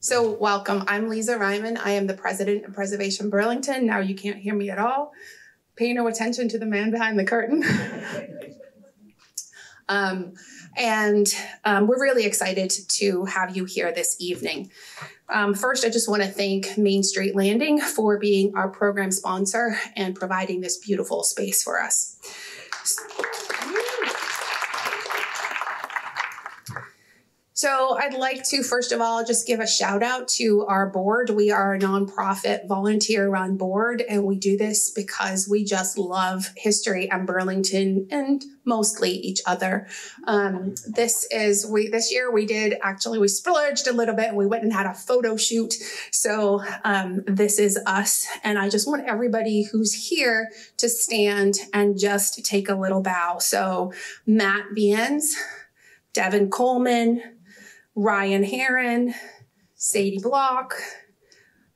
So welcome. I'm Lisa Ryman. I am the president of Preservation Burlington. Now you can't hear me at all. Pay no attention to the man behind the curtain. We're really excited to have you here this evening. First, I just want to thank Main Street Landing for being our program sponsor and providing this beautiful space for us. So I'd like to, first of all, just give a shout out to our board. We are a nonprofit volunteer-run board, and we do this because we just love history and Burlington and mostly each other. This year we splurged a little bit and we went and had a photo shoot. So this is us. And I just want everybody who's here to stand and just take a little bow. So Matt Vines, Devin Coleman, Ryan Heron, Sadie Block,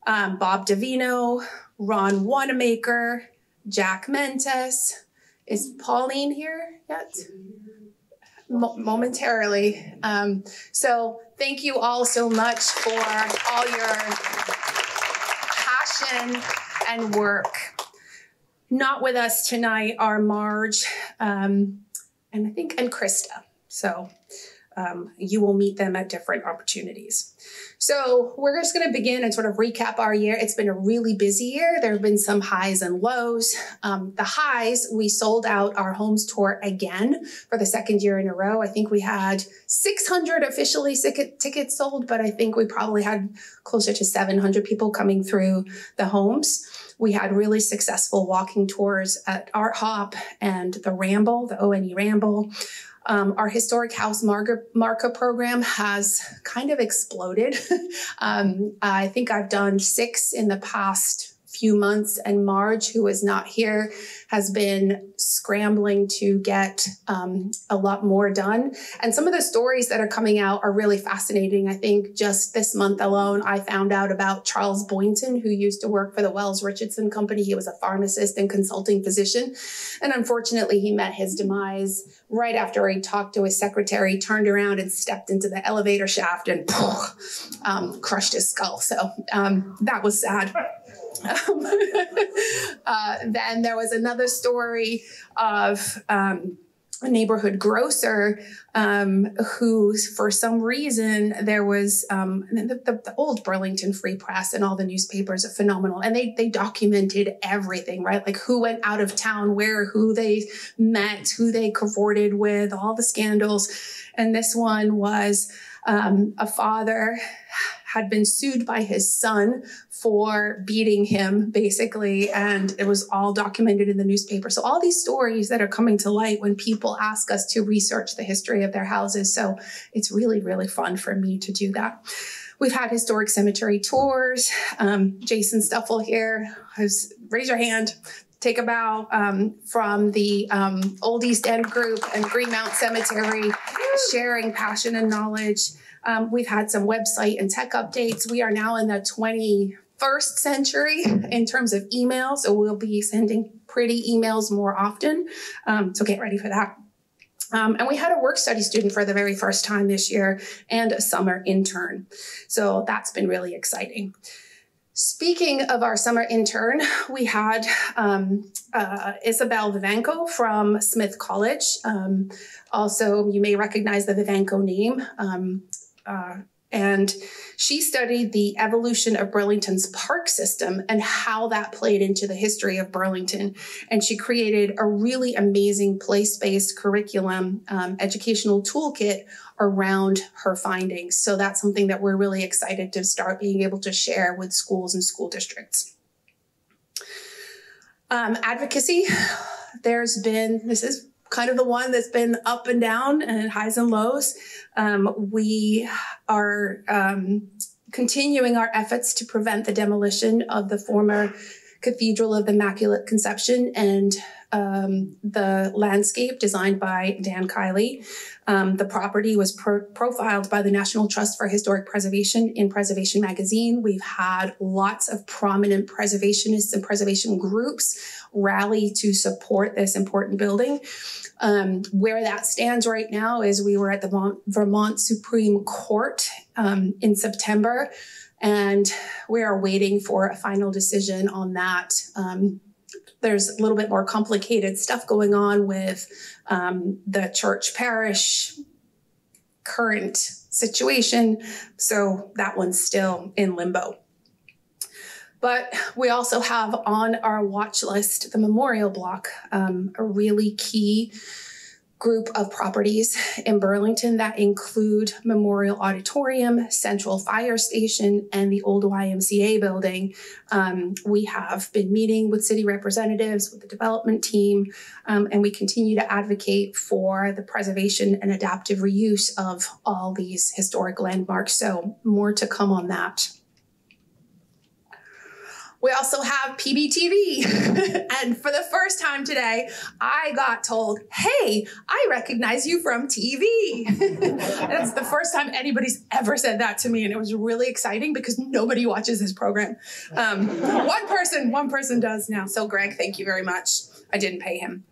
Bob Devineau, Ron Wanamaker, Jack Mentis. Is Pauline here yet? Momentarily. So thank you all so much for all your passion and work. Not with us tonight are Marge and Krista. So you will meet them at different opportunities. So we're just going to begin and sort of recap our year. It's been a really busy year. There have been some highs and lows. The highs, we sold out our homes tour again for the second year in a row. I think we had 600 officially tickets sold, but I think we probably had closer to 700 people coming through the homes. We had really successful walking tours at Art Hop and the Ramble, the ONE Ramble. Our historic house markup program has kind of exploded. I think I've done 6 in the past few months, and Marge, who is not here, has been scrambling to get a lot more done. And some of the stories that are coming out are really fascinating. I think just this month alone, I found out about Charles Boynton, who used to work for the Wells Richardson Company. He was a pharmacist and consulting physician. And unfortunately, he met his demise right after he talked to his secretary, turned around and stepped into the elevator shaft and crushed his skull. So that was sad. Then there was another story of a neighborhood grocer who, for some reason, there was the old Burlington Free Press and all the newspapers are phenomenal. And they documented everything, right? Like who went out of town, where, who they met, who they cavorted with, all the scandals. And this one was a father had been sued by his son for beating him, basically, and it was all documented in the newspaper. So all these stories that are coming to light when people ask us to research the history of their houses. So it's really, really fun for me to do that. We've had historic cemetery tours. Jason Stuffel here, raise your hand, take a bow, from the Old East End Group and Greenmount Cemetery, sharing passion and knowledge. We've had some website and tech updates. We are now in the 21st century in terms of email, so we'll be sending pretty emails more often. So get ready for that. And we had a work study student for the very first time this year and a summer intern. So that's been really exciting. Speaking of our summer intern, we had Isabel Vivanco from Smith College. Also, you may recognize the Vivanco name. And she studied the evolution of Burlington's park system and how that played into the history of Burlington. And she created a really amazing place-based curriculum, educational toolkit around her findings. So that's something that we're really excited to start being able to share with schools and school districts. Advocacy, this is kind of the one that's been up and down and highs and lows. We are continuing our efforts to prevent the demolition of the former Cathedral of the Immaculate Conception and the landscape designed by Dan Kiley. The property was profiled by the National Trust for Historic Preservation in Preservation Magazine. We've had lots of prominent preservationists and preservation groups rally to support this important building. Where that stands right now is we were at the Vermont Supreme Court in September, and we are waiting for a final decision on that. There's a little bit more complicated stuff going on with the church parish current situation. So that one's still in limbo. But we also have on our watch list the Memorial Block, a really key group of properties in Burlington that include Memorial Auditorium, Central Fire Station, and the old YMCA building. We have been meeting with city representatives, with the development team, and we continue to advocate for the preservation and adaptive reuse of all these historic landmarks. So more to come on that. We also have PBTV. And for the first time today, I got told, hey, I recognize you from TV. That's the first time anybody's ever said that to me. And it was really exciting because nobody watches this program. One person does now. So Greg, thank you very much. I didn't pay him.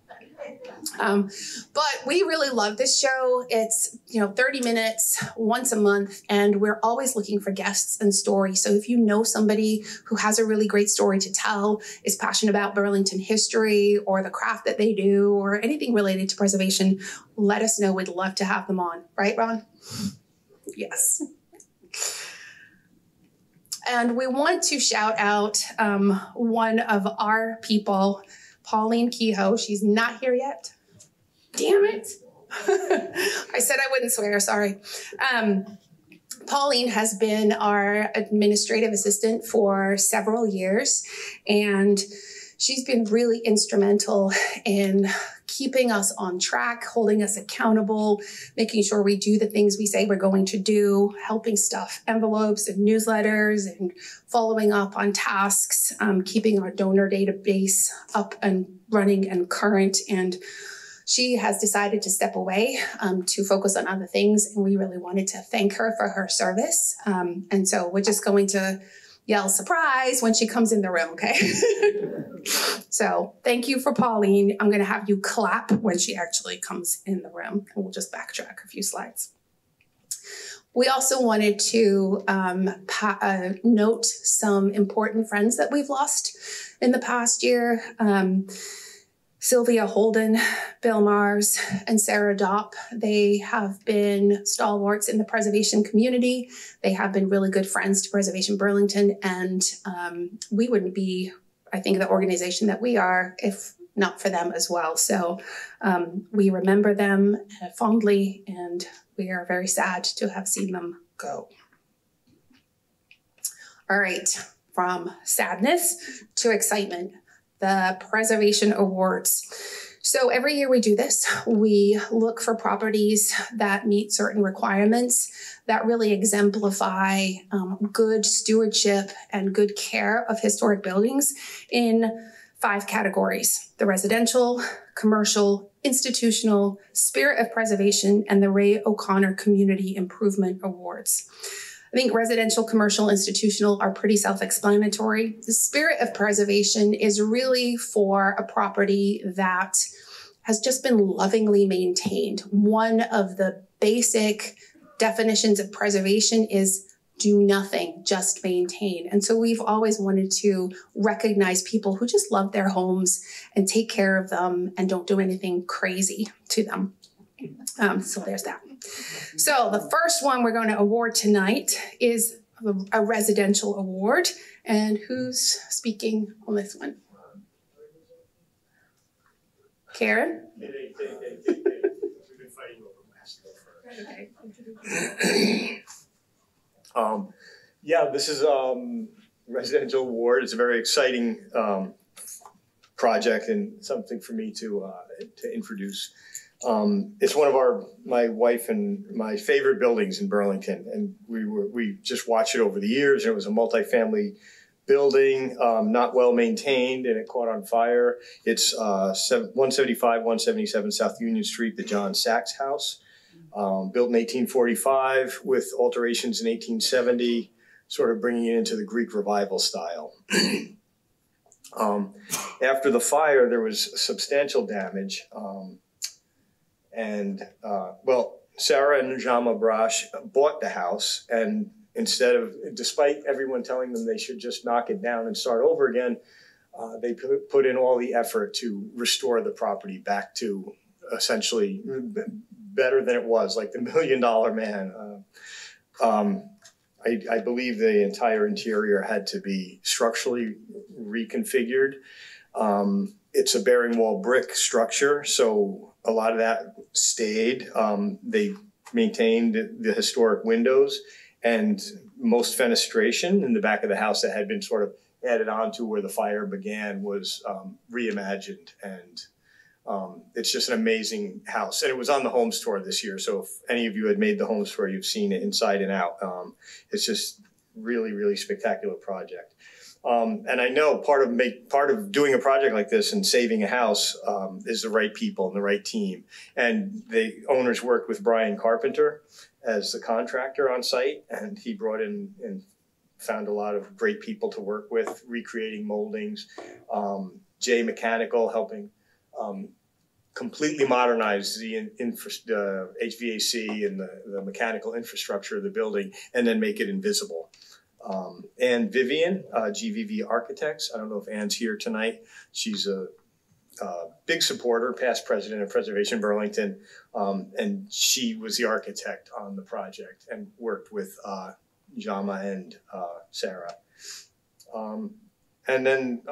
But we really love this show. It's, 30 minutes once a month, and we're always looking for guests and stories. So if you know somebody who has a really great story to tell, is passionate about Burlington history or the craft that they do or anything related to preservation, let us know. We'd love to have them on. Right, Ron? Yes. And we want to shout out one of our people, Pauline Kehoe. She's not here yet. Damn it. I said I wouldn't swear, sorry. Pauline has been our administrative assistant for several years, and she's been really instrumental in keeping us on track, holding us accountable, making sure we do the things we say we're going to do, helping stuff envelopes and newsletters and following up on tasks, keeping our donor database up and running and current. And she has decided to step away to focus on other things. And we really wanted to thank her for her service. And so we're just going to yell surprise when she comes in the room, okay? So thank you for Pauline. I'm gonna have you clap when she actually comes in the room, and we'll just backtrack a few slides. We also wanted to note some important friends that we've lost in the past year. Sylvia Holden, Bill Mars, and Sarah Dopp. They have been stalwarts in the preservation community. They have been really good friends to Preservation Burlington, and we wouldn't be, I think, the organization that we are if not for them as well. So we remember them fondly, and we are very sad to have seen them go. All right, from sadness to excitement. The Preservation Awards. So every year we do this. We look for properties that meet certain requirements that really exemplify good stewardship and good care of historic buildings in 5 categories: the residential, commercial, institutional, spirit of preservation, and the Ray O'Connor Community Improvement Awards. I think residential, commercial, institutional are pretty self-explanatory. The spirit of preservation is really for a property that has just been lovingly maintained. One of the basic definitions of preservation is do nothing, just maintain. And so we've always wanted to recognize people who just love their homes and take care of them and don't do anything crazy to them. So there's that. So the first one we're going to award tonight is a residential award. And who's speaking on this one? Karen? Yeah, this is residential award. It's a very exciting project and something for me to introduce. It's one of my wife and my favorite buildings in Burlington, and we just watched it over the years. And it was a multifamily building, not well maintained, and it caught on fire. It's 175, 177 South Union Street, the John Sachs House. Built in 1845 with alterations in 1870, sort of bringing it into the Greek Revival style. After the fire, there was substantial damage. Well, Sarah and Jama Brash bought the house, and instead of, despite everyone telling them they should just knock it down and start over again, they put in all the effort to restore the property back to essentially better than it was, like the $1 Million Man. I believe the entire interior had to be structurally reconfigured. It's a bearing wall brick structure, so a lot of that stayed. They maintained the historic windows and most fenestration in the back of the house that had been sort of added on to where the fire began was reimagined, and it's just an amazing house. And it was on the Homes Tour this year, so if any of you had made the Homes Tour, you've seen it inside and out. It's just really, really spectacular project. And I know part of doing a project like this and saving a house is the right people and the right team. And the owners worked with Brian Carpenter as the contractor on site, and he brought in and found a lot of great people to work with, recreating moldings. Jay Mechanical helping completely modernize the HVAC and the mechanical infrastructure of the building, and then make it invisible. And Vivian, GVV Architects. I don't know if Ann's here tonight. She's a big supporter, past president of Preservation Burlington, and she was the architect on the project and worked with Jama and Sarah. And then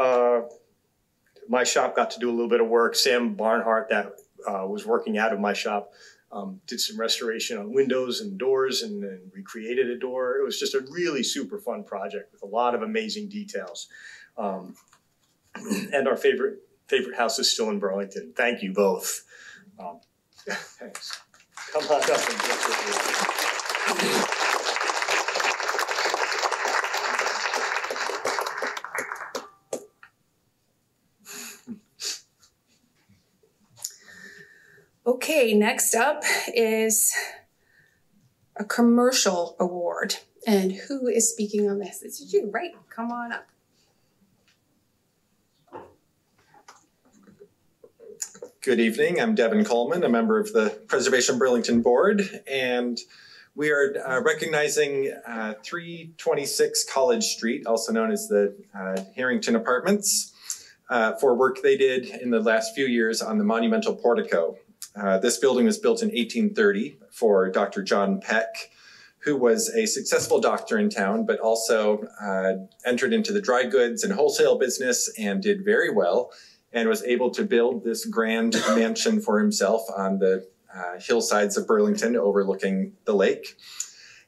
my shop got to do a little bit of work. Sam Barnhart, that was working out of my shop, did some restoration on windows and doors, and recreated a door. It was just a really super fun project with a lot of amazing details. And our favorite house is still in Burlington. Thank you both. Thanks. Come on up and get with me. Okay, next up is a commercial award. And who is speaking on this? It's you, right? Come on up. Good evening, I'm Devin Coleman, a member of the Preservation Burlington Board, and we are recognizing 326 College Street, also known as the Harrington Apartments, for work they did in the last few years on the monumental portico. This building was built in 1830 for Dr. John Peck, who was a successful doctor in town, but also entered into the dry goods and wholesale business and did very well, and was able to build this grand mansion for himself on the hillsides of Burlington overlooking the lake.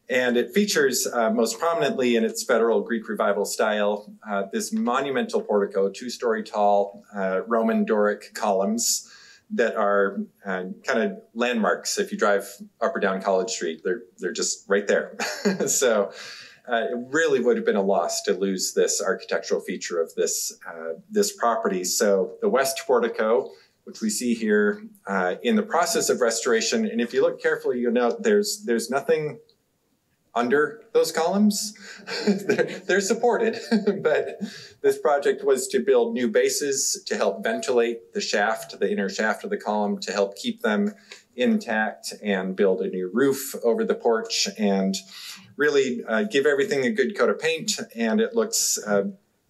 And it features most prominently in its federal Greek Revival style, this monumental portico, two-story tall, Roman Doric columns that are kind of landmarks. If you drive up or down College Street, they're just right there. So it really would have been a loss to lose this architectural feature of this, this property. So the west portico, which we see here in the process of restoration, and if you look carefully, you'll note there's nothing under those columns. they're supported, but this project was to build new bases to help ventilate the shaft, the inner shaft of the column, to help keep them intact, and build a new roof over the porch, and really give everything a good coat of paint. And it looks,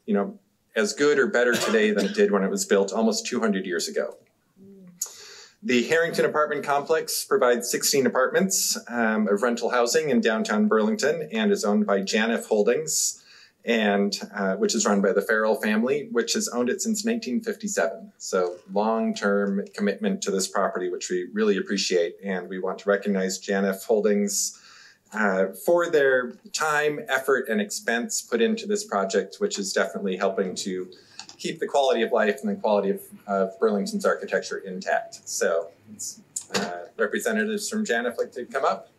you know, as good or better today than it did when it was built almost 200 years ago. The Harrington Apartment Complex provides 16 apartments of rental housing in downtown Burlington, and is owned by Janif Holdings, and which is run by the Farrell family, which has owned it since 1957. So long-term commitment to this property, which we really appreciate, and we want to recognize Janif Holdings for their time, effort, and expense put into this project, which is definitely helping to keep the quality of life and the quality of Burlington's architecture intact. So representatives from Janif like to come up.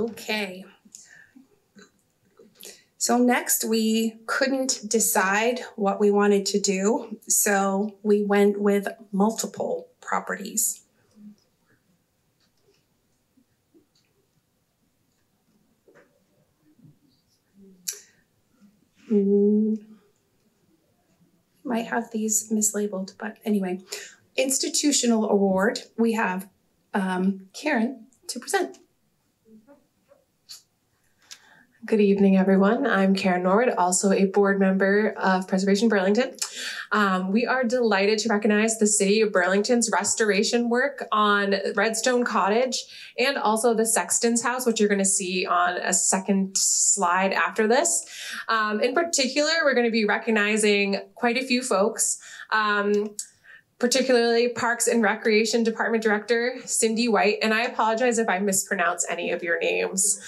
Okay. So next, we couldn't decide what we wanted to do, so we went with multiple properties. Might have these mislabeled, but anyway. Institutional award, we have Karen to present. Good evening, everyone. I'm Karen Norwood, also a board member of Preservation Burlington. We are delighted to recognize the City of Burlington's restoration work on Redstone Cottage and also the Sexton's House, which you're going to see on a second slide after this. In particular, we're going to be recognizing quite a few folks, particularly Parks and Recreation Department Director Cindy White, and I apologize if I mispronounce any of your names.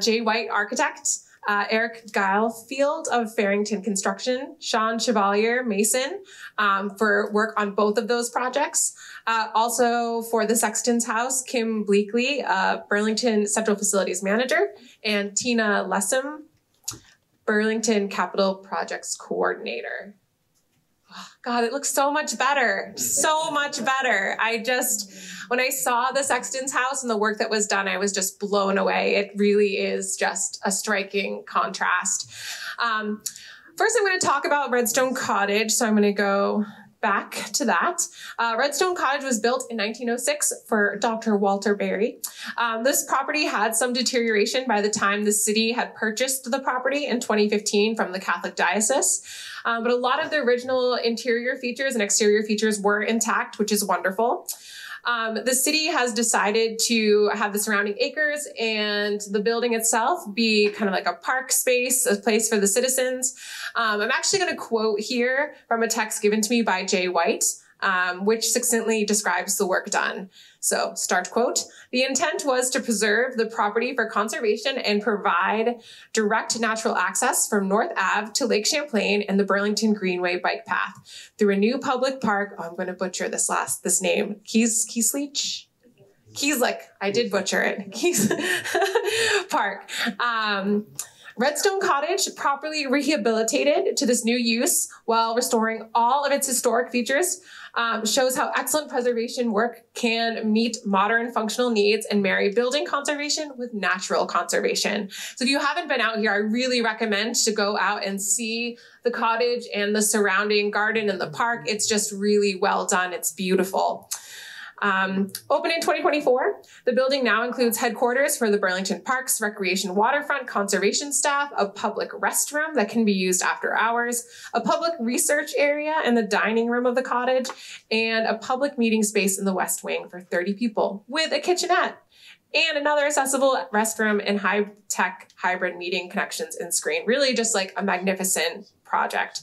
Jay White, architect, Eric Gilefield of Farrington Construction, Sean Chevalier Mason for work on both of those projects. Also for the Sexton's House, Kim Bleakley, Burlington Central Facilities Manager, and Tina Lessem, Burlington Capital Projects Coordinator. God, it looks so much better, so much better. I just, when I saw the Sexton's House and the work that was done, I was just blown away. It really is just a striking contrast. First, I'm going to talk about Redstone Cottage, so I'm going to go back to that. Redstone Cottage was built in 1906 for Dr. Walter Berry. This property had some deterioration by the time the city had purchased the property in 2015 from the Catholic Diocese. But a lot of the original interior features and exterior features were intact, which is wonderful. The city has decided to have the surrounding acres and the building itself be kind of like a park space, a place for the citizens. I'm actually going to quote here from a text given to me by Jay White, which succinctly describes the work done. So, start quote, "The intent was to preserve the property for conservation and provide direct natural access from North Ave to Lake Champlain and the Burlington Greenway bike path through a new public park." Oh, I'm going to butcher this name. Keesleach? Keeslick. I did butcher it. Kees Park. Redstone Cottage properly rehabilitated to this new use while restoring all of its historic features shows how excellent preservation work can meet modern functional needs and marry building conservation with natural conservation. So if you haven't been out here, I really recommend to go out and see the cottage and the surrounding garden and the park. It's just really well done. It's beautiful. Open in 2024, the building now includes headquarters for the Burlington Parks, Recreation, Waterfront, Conservation staff, a public restroom that can be used after hours, a public research area in the dining room of the cottage, and a public meeting space in the West Wing for 30 people with a kitchenette and another accessible restroom and high-tech hybrid meeting connections and screen. Really just like a magnificent project.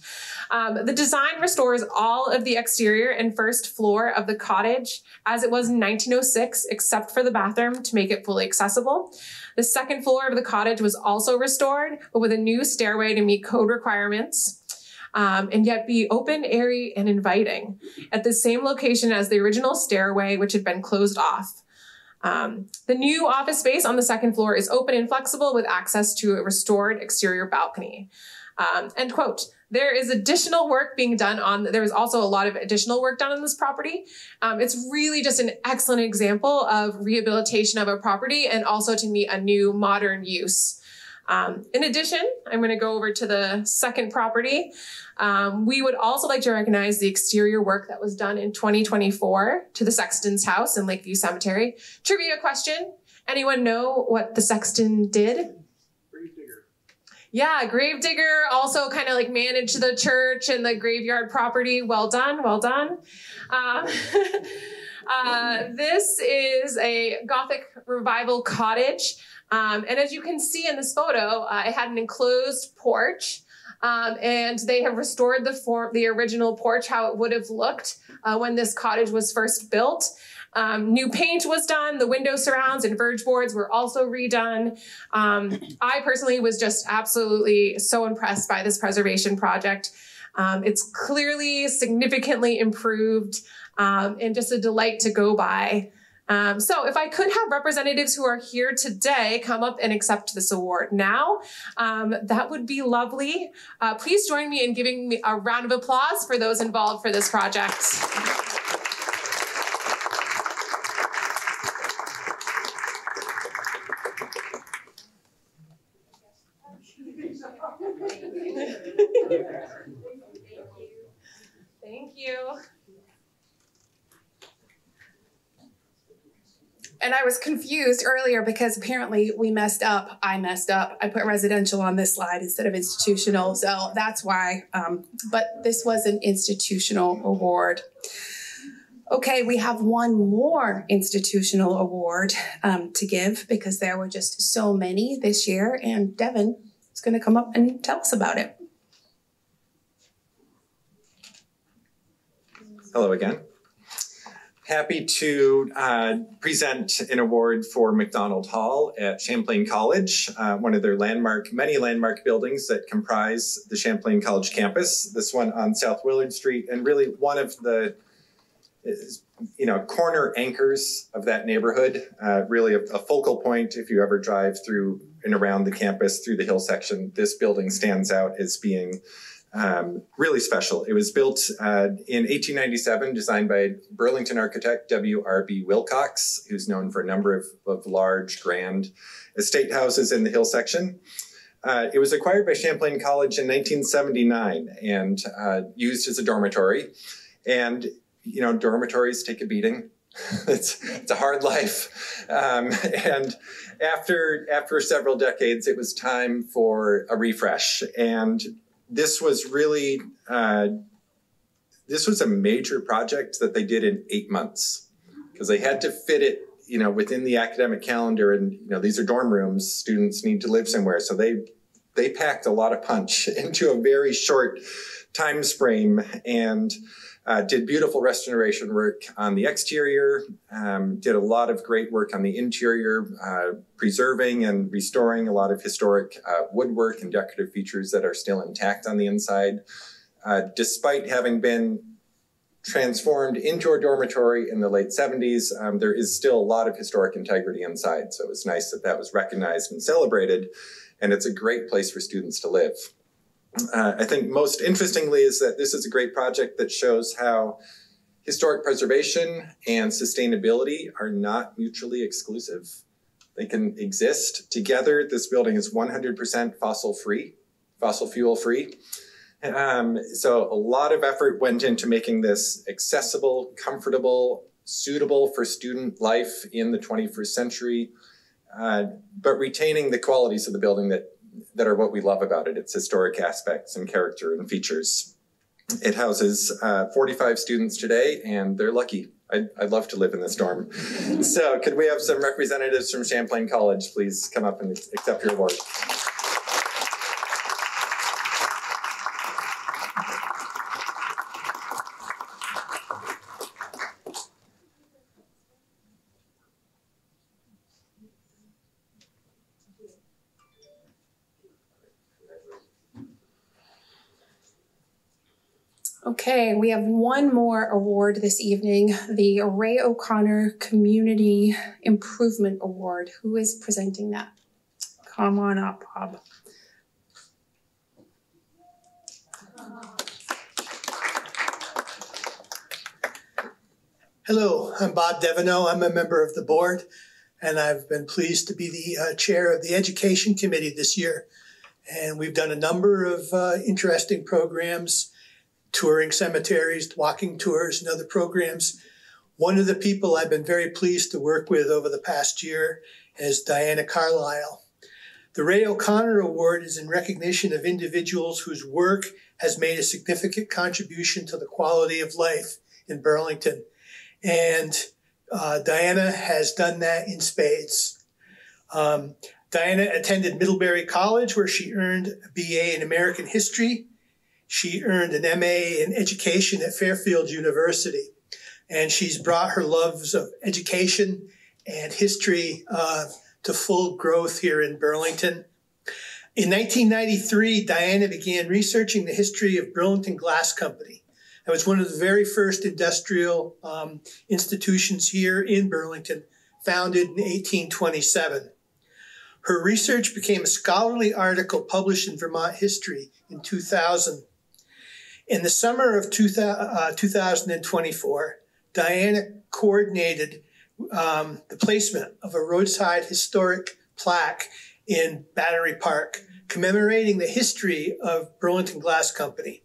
The design restores all of the exterior and first floor of the cottage as it was in 1906, except for the bathroom, to make it fully accessible. The second floor of the cottage was also restored, but with a new stairway to meet code requirements, and yet be open, airy, and inviting at the same location as the original stairway, which had been closed off. The new office space on the second floor is open and flexible with access to a restored exterior balcony. End quote. There was also a lot of additional work done on this property. It's really just an excellent example of rehabilitation of a property and also to meet a new modern use. In addition, I'm going to go over to the second property. We would also like to recognize the exterior work that was done in 2024 to the Sexton's House in Lakeview Cemetery. Trivia question. Anyone know what the Sexton did? Yeah, gravedigger, also kind of like managed the church and the graveyard property. Well done, well done. This is a Gothic Revival cottage. And as you can see in this photo, it had an enclosed porch. And they have restored the original porch, how it would have looked when this cottage was first built. New paint was done. The window surrounds and verge boards were also redone. I personally was just absolutely so impressed by this preservation project. It's clearly significantly improved and just a delight to go by. So if I could have representatives who are here today come up and accept this award now, that would be lovely. Please join me in giving me a round of applause for those involved for this project. And I was confused earlier because apparently we messed up. I messed up. I put residential on this slide instead of institutional. So that's why, but this was an institutional award. Okay, we have one more institutional award to give because there were just so many this year, and Devin is gonna come up and tell us about it. Hello again. Happy to present an award for McDonald Hall at Champlain College, one of their many landmark buildings that comprise the Champlain College campus. This one on South Willard Street, and really one of the corner anchors of that neighborhood, really a focal point. If you ever drive through and around the campus, through the hill section, this building stands out as being really special. It was built in 1897, designed by Burlington architect W.R.B. Wilcox, who's known for a number of large, grand estate houses in the hill section. It was acquired by Champlain College in 1979 and used as a dormitory. And, you know, dormitories take a beating. It's a hard life. And after several decades, it was time for a refresh. And this was really, this was a major project that they did in 8 months because they had to fit it, you know, within the academic calendar. And, you know, these are dorm rooms, students need to live somewhere. So they packed a lot of punch into a very short time frame and did beautiful restoration work on the exterior, did a lot of great work on the interior, preserving and restoring a lot of historic woodwork and decorative features that are still intact on the inside. Despite having been transformed into a dormitory in the late 70s, there is still a lot of historic integrity inside. So it was nice that that was recognized and celebrated, and it's a great place for students to live. I think most interestingly is that this is a great project that shows how historic preservation and sustainability are not mutually exclusive. They can exist together. This building is 100% fossil fuel free. So a lot of effort went into making this accessible, comfortable, suitable for student life in the 21st century, but retaining the qualities of the building that are what we love about it, its historic aspects and character and features. It houses 45 students today, and they're lucky. I'd love to live in this dorm. So could we have some representatives from Champlain College please come up and accept your award? Okay, we have one more award this evening, the Ray O'Connor Community Improvement Award. Who is presenting that? Come on up, Bob. Hello, I'm Bob Devineau. I'm a member of the board, and I've been pleased to be the chair of the Education Committee this year. And we've done a number of interesting programs, touring cemeteries, walking tours, and other programs. One of the people I've been very pleased to work with over the past year is Diana Carlisle. The Ray O'Connor Award is in recognition of individuals whose work has made a significant contribution to the quality of life in Burlington. And Diana has done that in spades. Diana attended Middlebury College, where she earned a BA in American history. She earned an MA in education at Fairfield University, and she's brought her loves of education and history to full growth here in Burlington. In 1993, Diana began researching the history of Burlington Glass Company, That was one of the very first industrial institutions here in Burlington, founded in 1827. Her research became a scholarly article published in Vermont History in 2000. In the summer of 2024, Diana coordinated the placement of a roadside historic plaque in Battery Park, commemorating the history of Burlington Glass Company.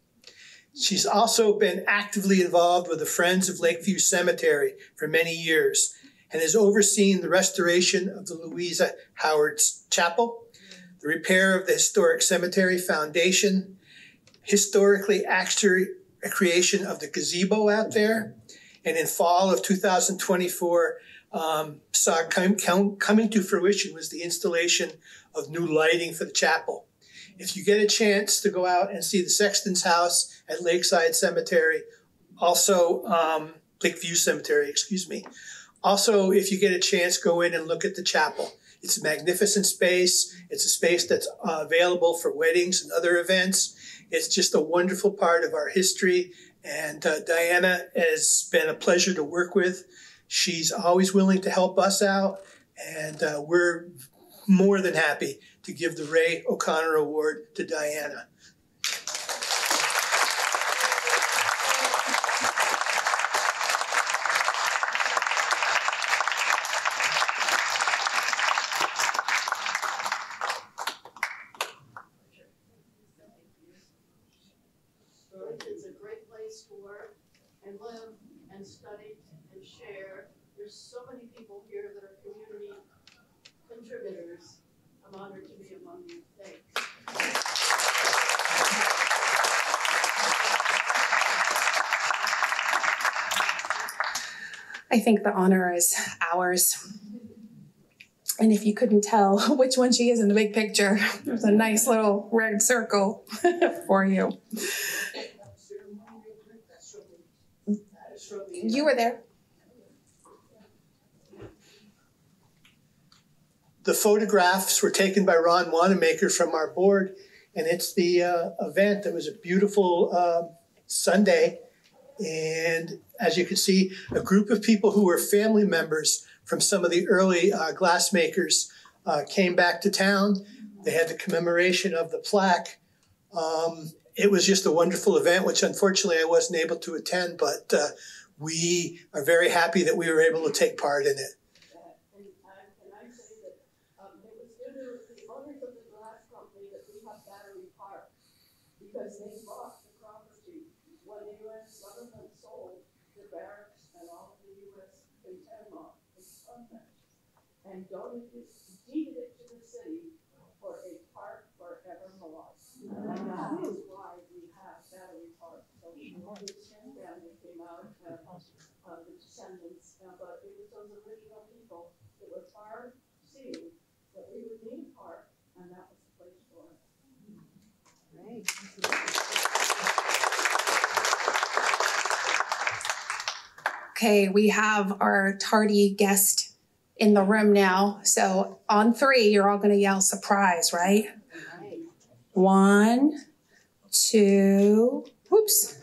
She's also been actively involved with the Friends of Lakeview Cemetery for many years and has overseen the restoration of the Louisa Howard's Chapel, the repair of the Historic Cemetery Foundation, historically accurate creation of the gazebo out there, and in fall of 2024, saw coming to fruition was the installation of new lighting for the chapel. If you get a chance to go out and see the Sexton's House at Lakeside Cemetery, also Lakeview Cemetery, excuse me. Also, if you get a chance, go in and look at the chapel. It's a magnificent space. It's a space that's available for weddings and other events. It's just a wonderful part of our history. And Diana has been a pleasure to work with. She's always willing to help us out, and we're more than happy to give the Ray O'Connor Award to Diana. Burlington's a great place to work and live and study and share. There's so many people here that are community contributors. I'm honored to be among you. Thanks. I think the honor is ours. And if you couldn't tell which one she is in the big picture, there's a nice little red circle for you. You were there. The photographs were taken by Ron Wanamaker from our board, and it's the event that was a beautiful Sunday. And as you can see, a group of people who were family members from some of the early glassmakers came back to town. They had the commemoration of the plaque. It was just a wonderful event, which unfortunately I wasn't able to attend, but we are very happy that we were able to take part in it. And deeded it to the city for a park forevermore. And that is why we have Battery Park. So the Old East End family came out, the descendants, but it was those original people that were far seeing that we would need a park, and that was the place for it. Great. Okay, we have our tardy guest in the room now. So on three, you're all gonna yell surprise, right? Right. One, two, whoops,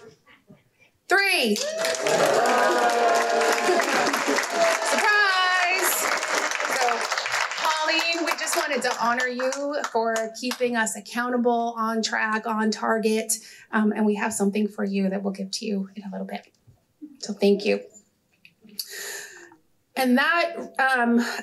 three. Surprise! So Colleen, we just wanted to honor you for keeping us accountable, on track, on target. And we have something for you that we'll give to you in a little bit. So thank you. And that,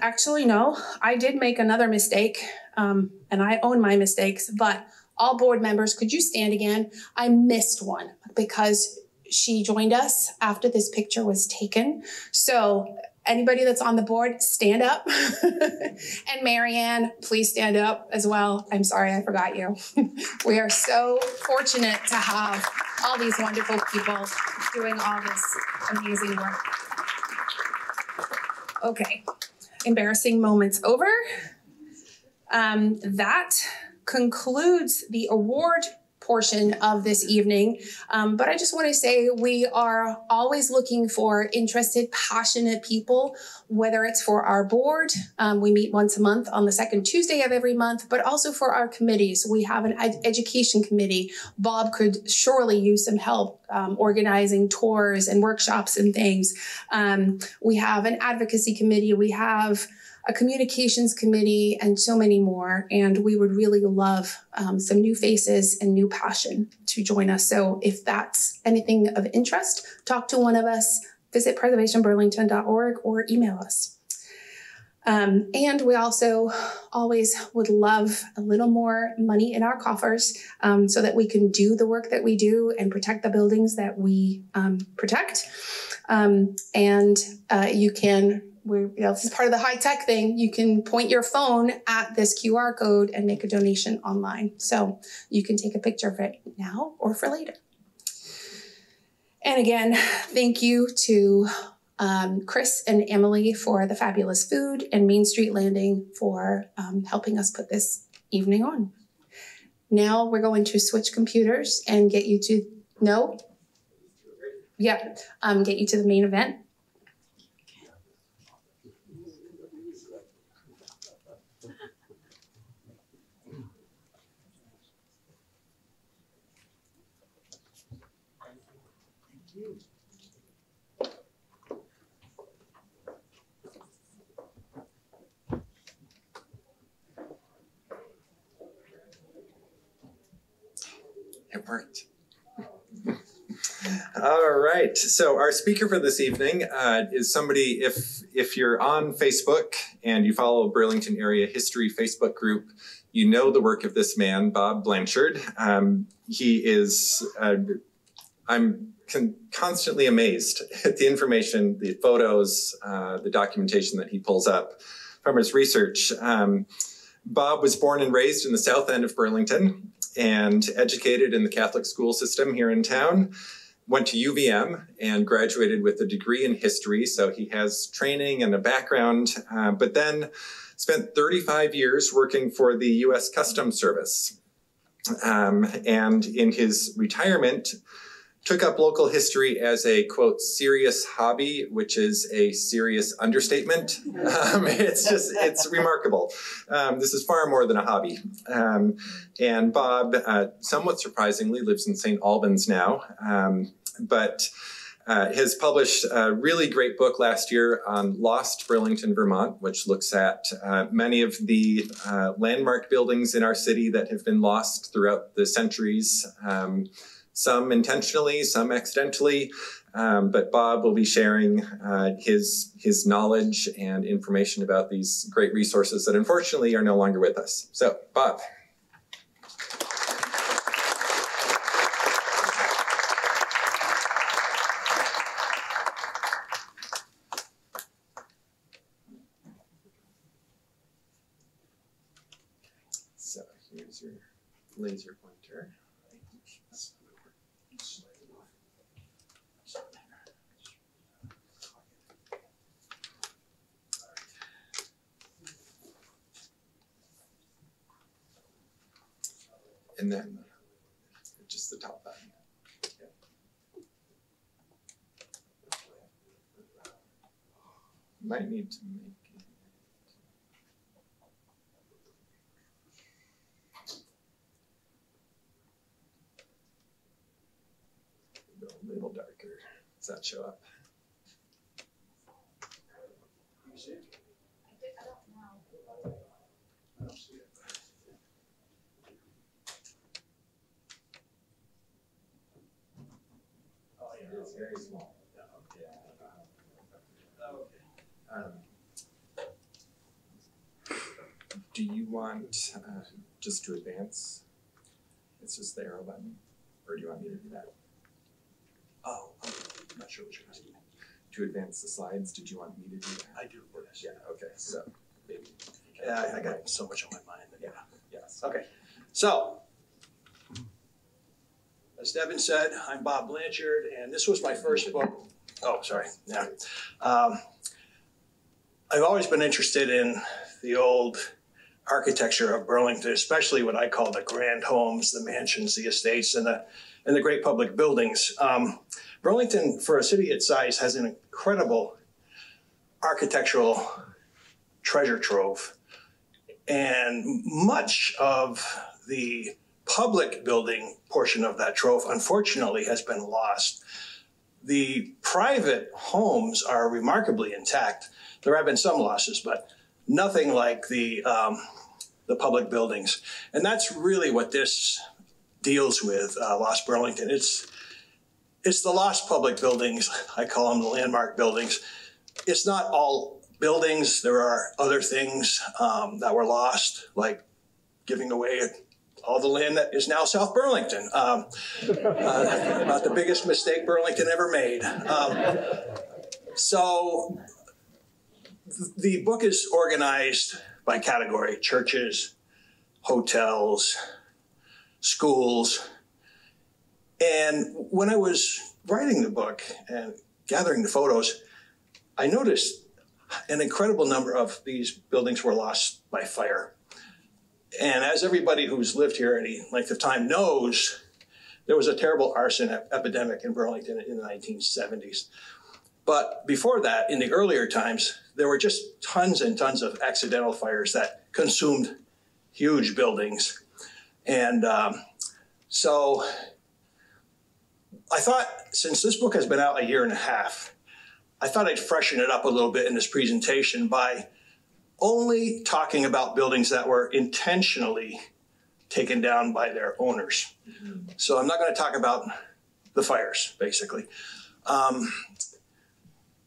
actually, no, I did make another mistake, and I own my mistakes, but all board members, could you stand again? I missed one because she joined us after this picture was taken. So anybody that's on the board, stand up. And Marianne, please stand up as well. I'm sorry, I forgot you. We are so fortunate to have all these wonderful people doing all this amazing work. Okay, embarrassing moments over. That concludes the award portion of this evening. But I just want to say we are always looking for interested, passionate people, whether it's for our board. We meet once a month on the second Tuesday of every month, but also for our committees. We have an education committee. Bob could surely use some help organizing tours and workshops and things. We have an advocacy committee. We have a communications committee and so many more. And we would really love some new faces and new passion to join us. So if that's anything of interest, talk to one of us, visit preservationburlington.org or email us. And we also always would love a little more money in our coffers so that we can do the work that we do and protect the buildings that we protect. You can, this is part of the high tech thing. You can point your phone at this QR code and make a donation online. So you can take a picture of it now or for later. And again, thank you to Chris and Emily for the fabulous food and Main Street Landing for helping us put this evening on. Now we're going to switch computers and get you to, get you to the main event. It worked. All right. So our speaker for this evening is somebody, if you're on Facebook and you follow Burlington Area History Facebook group, you know the work of this man, Bob Blanchard. He is, I'm constantly amazed at the information, the photos, the documentation that he pulls up from his research. Bob was born and raised in the south end of Burlington and educated in the Catholic school system here in town, went to UVM and graduated with a degree in history. So he has training and a background, but then spent 35 years working for the US Customs Service. And in his retirement, took up local history as a, quote, serious hobby, which is a serious understatement. It's just, it's remarkable. This is far more than a hobby. And Bob, somewhat surprisingly, lives in St. Albans now, but has published a really great book last year on Lost Burlington, Vermont, which looks at many of the landmark buildings in our city that have been lost throughout the centuries. Some intentionally, some accidentally, but Bob will be sharing his knowledge and information about these great resources that unfortunately are no longer with us. So, Bob. So here's your laser pointer. And then just the top button. Yeah. Might need to make it a little darker. Does that show up? I don't see it. It's very small. Yeah. Do you want just to advance? It's just the arrow button, or do you want me to do that? Oh, okay. I'm not sure what you're going to do. To advance the slides, did you want me to do that? I do, of course. Yeah. Okay. So maybe. Yeah, I got so much on my mind. Yeah. Yes. Okay. So, as Devin said, I'm Bob Blanchard, and this was my first book. Oh, sorry. Yeah. I've always been interested in the old architecture of Burlington, especially what I call the grand homes, the mansions, the estates, and the great public buildings. Burlington, for a city its size, has an incredible architectural treasure trove, and much of the public building portion of that trove, unfortunately, has been lost. The private homes are remarkably intact. There have been some losses, but nothing like the public buildings. And that's really what this deals with, Lost Burlington. It's the lost public buildings. I call them the landmark buildings. It's not all buildings. There are other things that were lost, like giving away all the land that is now South Burlington. About the biggest mistake Burlington ever made. So the book is organized by category: churches, hotels, schools. And when I was writing the book and gathering the photos, I noticed an incredible number of these buildings were lost by fire. And as everybody who's lived here any length of time knows, there was a terrible arson epidemic in Burlington in the 1970s. But before that, in the earlier times, there were just tons and tons of accidental fires that consumed huge buildings. And so I thought, since this book has been out a year and a half, I thought I'd freshen it up a little bit in this presentation by only talking about buildings that were intentionally taken down by their owners. Mm-hmm. So I'm not going to talk about the fires, basically.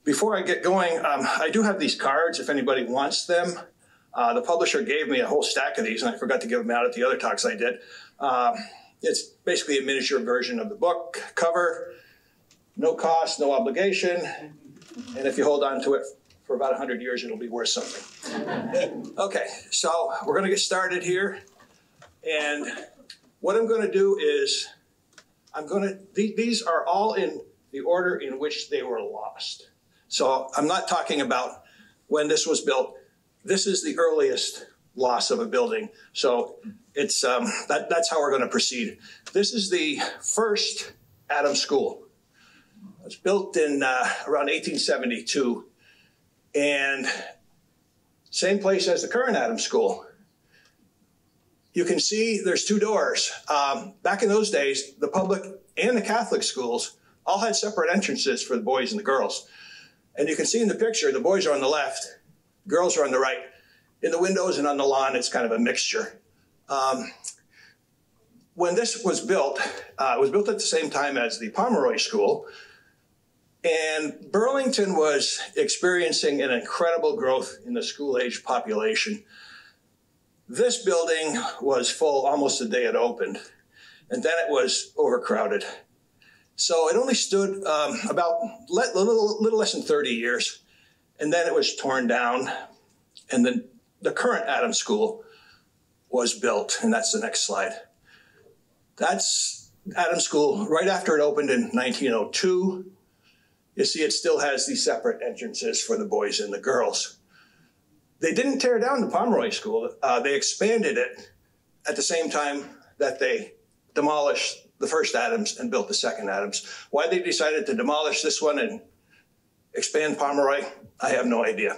Before I get going, I do have these cards if anybody wants them. The publisher gave me a whole stack of these, and I forgot to give them out at the other talks I did. It's basically a miniature version of the book cover. No cost, no obligation. And if you hold on to it for about 100 years, it'll be worth something. Okay, so we're going to get started here. And what I'm going to do is, these are all in the order in which they were lost. So I'm not talking about when this was built. This is the earliest loss of a building. So it's that's how we're going to proceed. This is the first Adams School. It was built in around 1872. And same place as the current Adams School. You can see there's two doors. Back in those days, the public and the Catholic schools all had separate entrances for the boys and the girls. And you can see in the picture, the boys are on the left, girls are on the right. In the windows and on the lawn, it's kind of a mixture. When this was built, it was built at the same time as the Pomeroy School. And Burlington was experiencing an incredible growth in the school-age population. This building was full almost the day it opened, and then it was overcrowded. So it only stood about a little less than 30 years, and then it was torn down, and then the current Adams School was built, and that's the next slide. That's Adams School right after it opened in 1902. You see, it still has these separate entrances for the boys and the girls. They didn't tear down the Pomeroy School. They expanded it at the same time that they demolished the first Adams and built the second Adams. Why they decided to demolish this one and expand Pomeroy, I have no idea.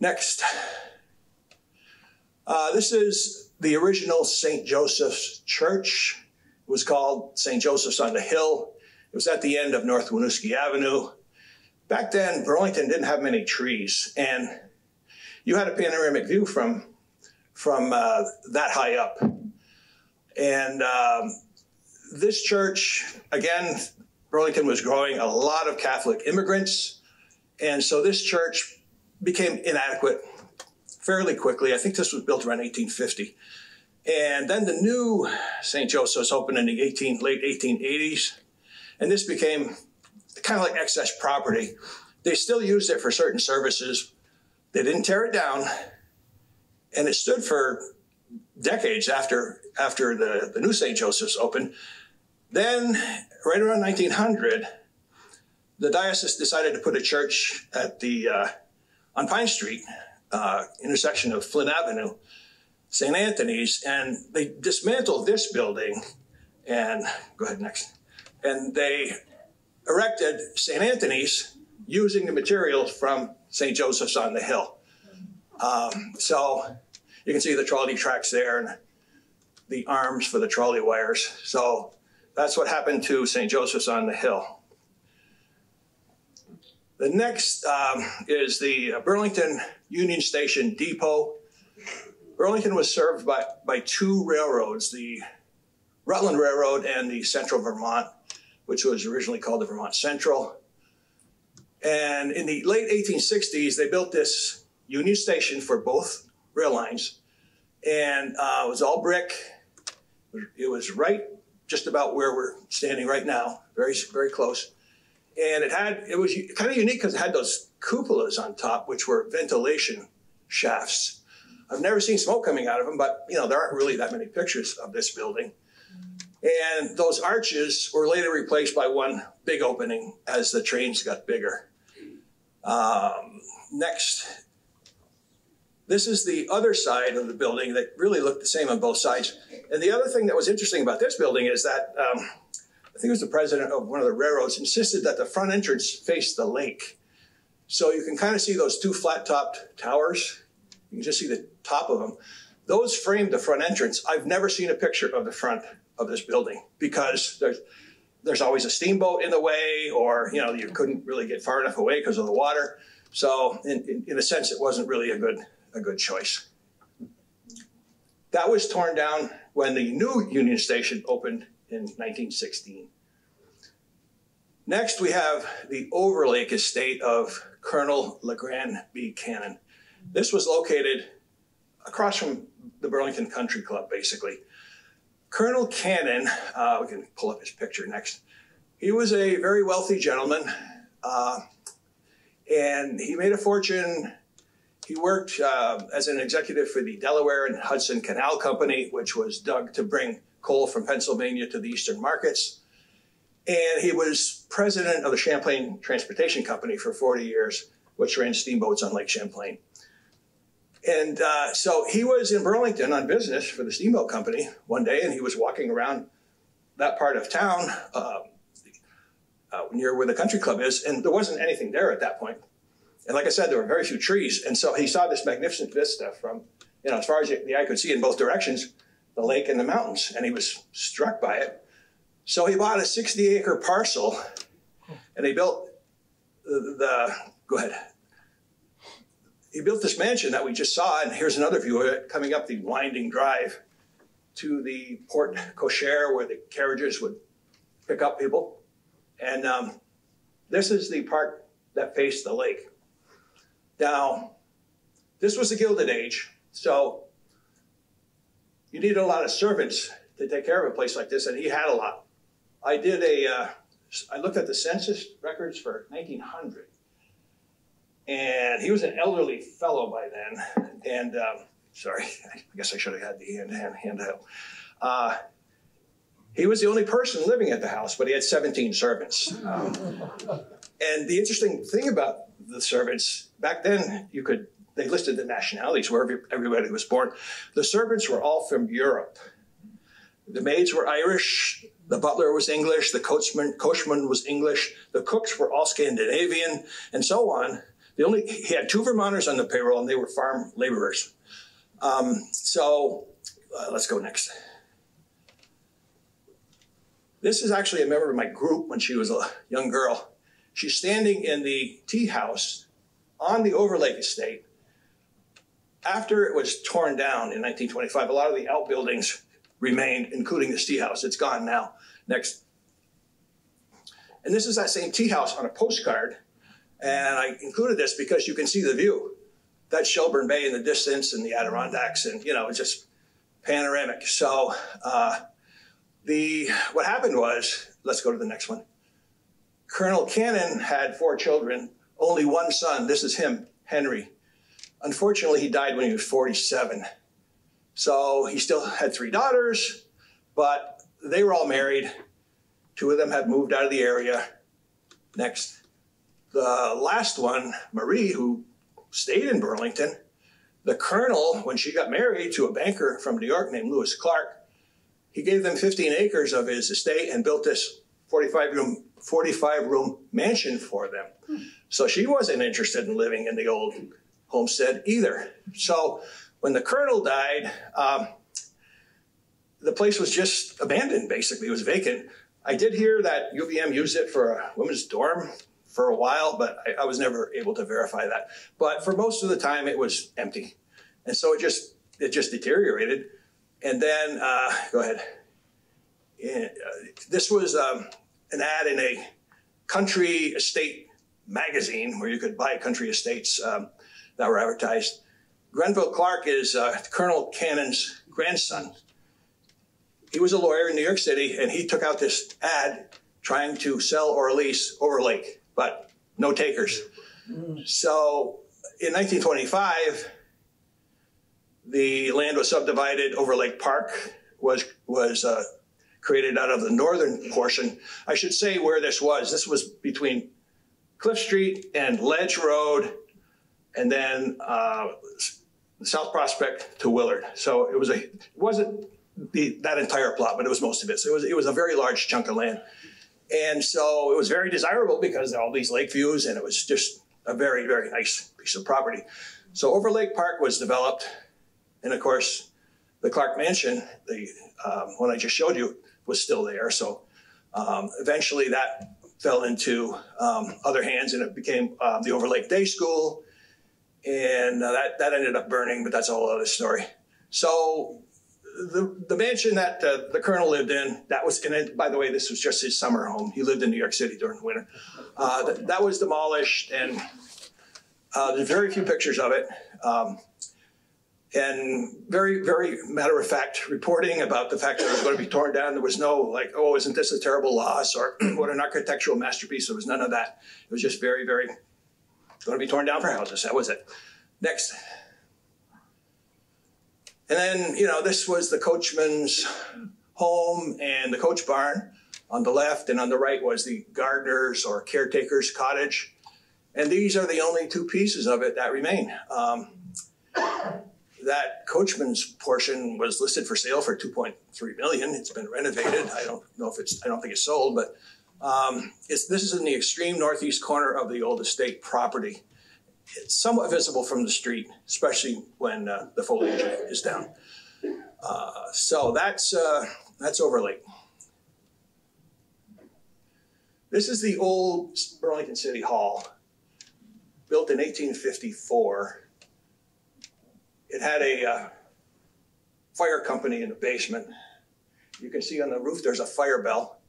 Next. This is the original St. Joseph's Church. It was called St. Joseph's on the Hill. It was at the end of North Winooski Avenue. Back then, Burlington didn't have many trees, and you had a panoramic view from that high up. And this church, again, Burlington was growing a lot of Catholic immigrants, and so this church became inadequate fairly quickly. I think this was built around 1850. And then the new St. Joseph's opened in the late 1880s. And this became kind of like excess property. They still used it for certain services. They didn't tear it down. And it stood for decades after the new St. Joseph's opened. Then, right around 1900, the diocese decided to put a church at on Pine Street intersection of Flynn Avenue, St. Anthony's, and they dismantled this building and, go ahead next, and they erected St. Anthony's using the materials from St. Joseph's on the Hill. So you can see the trolley tracks there and the arms for the trolley wires. So that's what happened to St. Joseph's on the Hill. The next is the Burlington Union Station Depot. Burlington was served by two railroads, the Rutland Railroad and the Central Vermont, which was originally called the Vermont Central. And in the late 1860s, they built this Union Station for both rail lines. And it was all brick. It was right just about where we're standing right now, very, very close. And it was kind of unique because it had those cupolas on top, which were ventilation shafts. I've never seen smoke coming out of them, but you know, there aren't really that many pictures of this building. And those arches were later replaced by one big opening as the trains got bigger. Next. This is the other side of the building that really looked the same on both sides. And the other thing that was interesting about this building is that I think it was the president of one of the railroads insisted that the front entrance faced the lake. So you can kind of see those two flat-topped towers. You can just see the top of them. Those framed the front entrance. I've never seen a picture of the front of this building because there's always a steamboat in the way, or you know, you couldn't really get far enough away because of the water. So in a sense, it wasn't really a good choice. That was torn down when the new Union Station opened in 1916. Next, we have the Overlake Estate of Colonel LeGrand B. Cannon. This was located across from the Burlington Country Club, basically. Colonel Cannon, we can pull up his picture next. He was a very wealthy gentleman, and he made a fortune. He worked as an executive for the Delaware and Hudson Canal Company, which was dug to bring coal from Pennsylvania to the eastern markets. And he was president of the Champlain Transportation Company for 40 years, which ran steamboats on Lake Champlain. And so he was in Burlington on business for the steamboat company one day, and he was walking around that part of town near where the country club is, and there wasn't anything there at that point. And like I said, there were very few trees, and so he saw this magnificent vista from, you know, as far as the eye could see in both directions, the lake and the mountains, and he was struck by it. So he bought a 60-acre parcel, and he built He built this mansion that we just saw, and here's another view of it coming up the winding drive to the porte cochere where the carriages would pick up people. And this is the part that faced the lake. Now, this was the Gilded Age, so you needed a lot of servants to take care of a place like this, and he had a lot. I looked at the census records for 1900. And he was an elderly fellow by then. And sorry, I guess I should have had the handheld. He was the only person living at the house, but he had 17 servants. And the interesting thing about the servants, back then they listed the nationalities where everybody was born. The servants were all from Europe. The maids were Irish, the butler was English, the coachman was English, the cooks were all Scandinavian, and so on. He had two Vermonters on the payroll, and they were farm laborers. Let's go next. This is actually a member of my group when she was a young girl. She's standing in the tea house on the Overlake Estate. After it was torn down in 1925, a lot of the outbuildings remained, including this tea house. It's gone now. Next. And this is that same tea house on a postcard. And I included this because you can see the view. That's Shelburne Bay in the distance and the Adirondacks, and you know, it's just panoramic. So what happened was, let's go to the next one. Colonel Cannon had four children, only one son. This is him, Henry. Unfortunately, he died when he was 47. So he still had three daughters, but they were all married. Two of them had moved out of the area. Next. The last one, Marie, who stayed in Burlington, The colonel, when she got married to a banker from New York named Lewis Clark, he gave them 15 acres of his estate and built this 45-room mansion for them. Hmm. So she wasn't interested in living in the old homestead either. So when the colonel died, the place was just abandoned, basically. It was vacant. I did hear that UVM used it for a women's dorm for a while, but I was never able to verify that. But for most of the time, it was empty. And so it just deteriorated. And then, go ahead. This was an ad in a country estate magazine where you could buy country estates that were advertised. Grenville Clark is Colonel Cannon's grandson. He was a lawyer in New York City, and he took out this ad trying to sell or lease Over Lake, but no takers. So in 1925, the land was subdivided. Over Lake Park was created out of the northern portion. I should say where this was. This was between Cliff Street and Ledge Road, and then South Prospect to Willard. So it was it wasn't that entire plot, but it was most of it. So it was a very large chunk of land. And so it was very desirable because of all these lake views, and it was just a very, very nice piece of property. So Over Lake Park was developed. And of course, the Clark Mansion, the one I just showed you, was still there. So eventually that fell into other hands, and it became the Over Lake Day School. And that ended up burning, but that's a whole other story. So the mansion that the colonel lived in, that was, and by the way, this was just his summer home. He lived in New York City during the winter. That was demolished, and there's very few pictures of it. And very, very matter-of-fact reporting about the fact that it was going to be torn down. There was no, like, oh, isn't this a terrible loss? Or what an architectural masterpiece. There was none of that. It was just very, very, going to be torn down for houses. That was it. Next. And then, you know, this was the coachman's home and the coach barn on the left, and on the right was the gardener's or caretaker's cottage. And these are the only two pieces of it that remain. That coachman's portion was listed for sale for $2.3 million. It's been renovated. I don't know if it's, I don't think it's sold, but this is in the extreme northeast corner of the old estate property. It's somewhat visible from the street, especially when the foliage is down. So that's Over Lake. This is the old Burlington City Hall, built in 1854. It had a fire company in the basement. You can see on the roof there's a fire bell.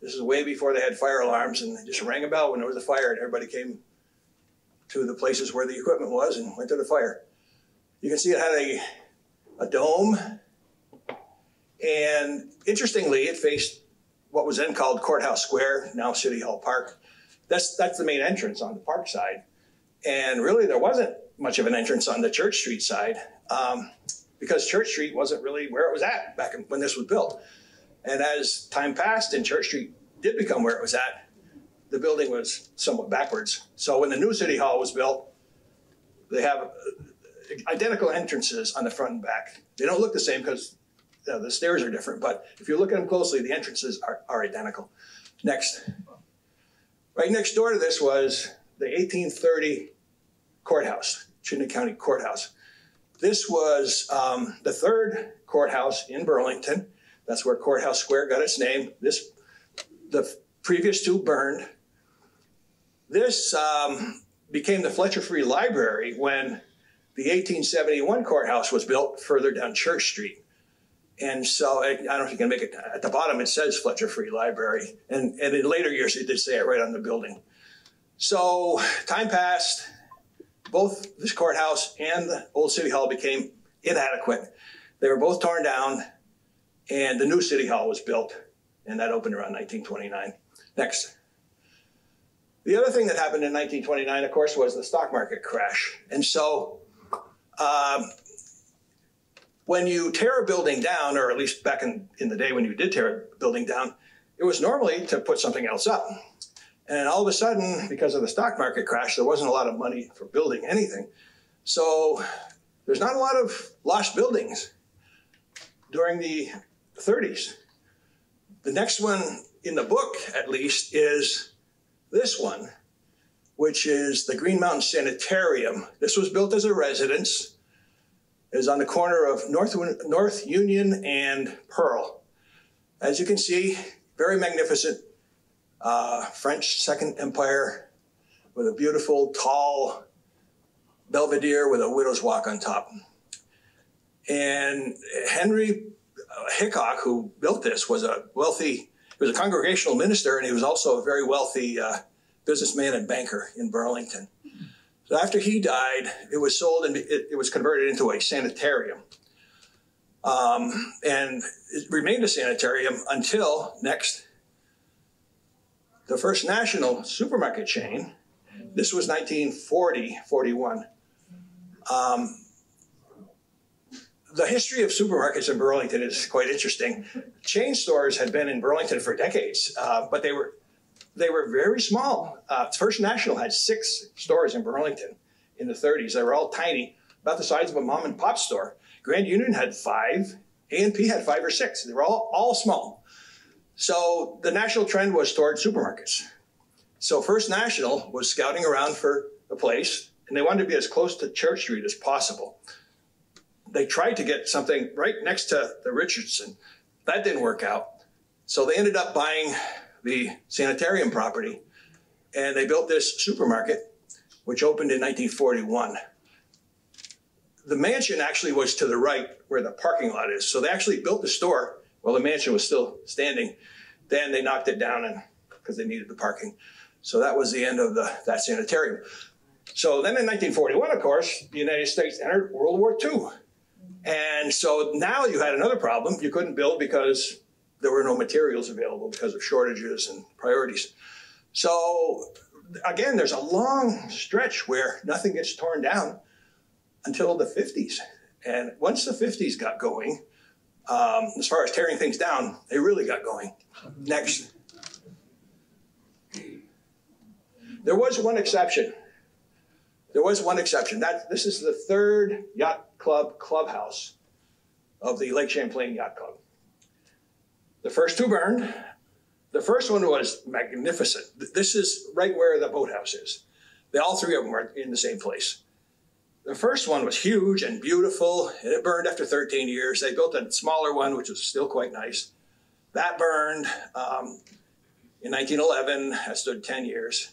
This is way before they had fire alarms, and they just rang a bell when there was a fire, and everybody came to the places where the equipment was and went to the fire. You can see it had a dome, and interestingly, it faced what was then called Courthouse Square, now City Hall Park. That's the main entrance on the park side, and really there wasn't much of an entrance on the Church Street side because Church Street wasn't really where it was at back when this was built. And as time passed and Church Street did become where it was at, the building was somewhat backwards. So when the new City Hall was built, they have identical entrances on the front and back. They don't look the same because the stairs are different, but if you look at them closely, the entrances are identical. Next. Right next door to this was the 1830 courthouse, Chittenden County Courthouse. This was the third courthouse in Burlington. That's where Courthouse Square got its name. The previous two burned. This became the Fletcher Free Library when the 1871 courthouse was built further down Church Street. And so I don't know if you can make it, at the bottom it says Fletcher Free Library. And in later years it did say it right on the building. So time passed. Both this courthouse and the old City Hall became inadequate. They were both torn down, and the new City Hall was built, and that opened around 1929. Next. The other thing that happened in 1929, of course, was the stock market crash. And so when you tear a building down, or at least back in the day when you did tear a building down, it was normally to put something else up. And all of a sudden, because of the stock market crash, there wasn't a lot of money for building anything. So There's not a lot of lost buildings during the 30s. The next one in the book, at least, is this one, which is the Greenmount Sanitarium. This was built as a residence. It was on the corner of North Union and Pearl. As you can see, very magnificent French Second Empire with a beautiful, tall belvedere with a widow's walk on top. And Henry Hickok, who built this, was a wealthy, he was a congregational minister, and he was also a very wealthy businessman and banker in Burlington. So after he died, it was sold and it was converted into a sanitarium. And it remained a sanitarium until next, the First National supermarket chain. This was 1940, 41. The history of supermarkets in Burlington is quite interesting. Chain stores had been in Burlington for decades, but they were very small. First National had 6 stores in Burlington in the 30s. They were all tiny, about the size of a mom and pop store. Grand Union had 5, A&P had 5 or 6. They were all small. So the national trend was toward supermarkets. So First National was scouting around for a place, and they wanted to be as close to Church Street as possible. They tried to get something right next to the Richardson. That didn't work out. So they ended up buying the sanitarium property, and they built this supermarket, which opened in 1941. The mansion actually was to the right where the parking lot is. So they actually built the store while the mansion was still standing. Then they knocked it down and because they needed the parking. So that was the end of that sanitarium. So then in 1941, of course, the United States entered World War II. And so now you had another problem. You couldn't build because there were no materials available because of shortages and priorities. So again, there's a long stretch where nothing gets torn down until the 50s. And once the 50s got going, as far as tearing things down, they really got going. Next. There was one exception. There was one exception. This is the third yacht club clubhouse of the Lake Champlain Yacht Club. The first two burned. The first one was magnificent. This is right where the boathouse is. All three of them are in the same place. The first one was huge and beautiful, and it burned after 13 years. They built a smaller one, which was still quite nice. That burned in 1911. That stood 10 years.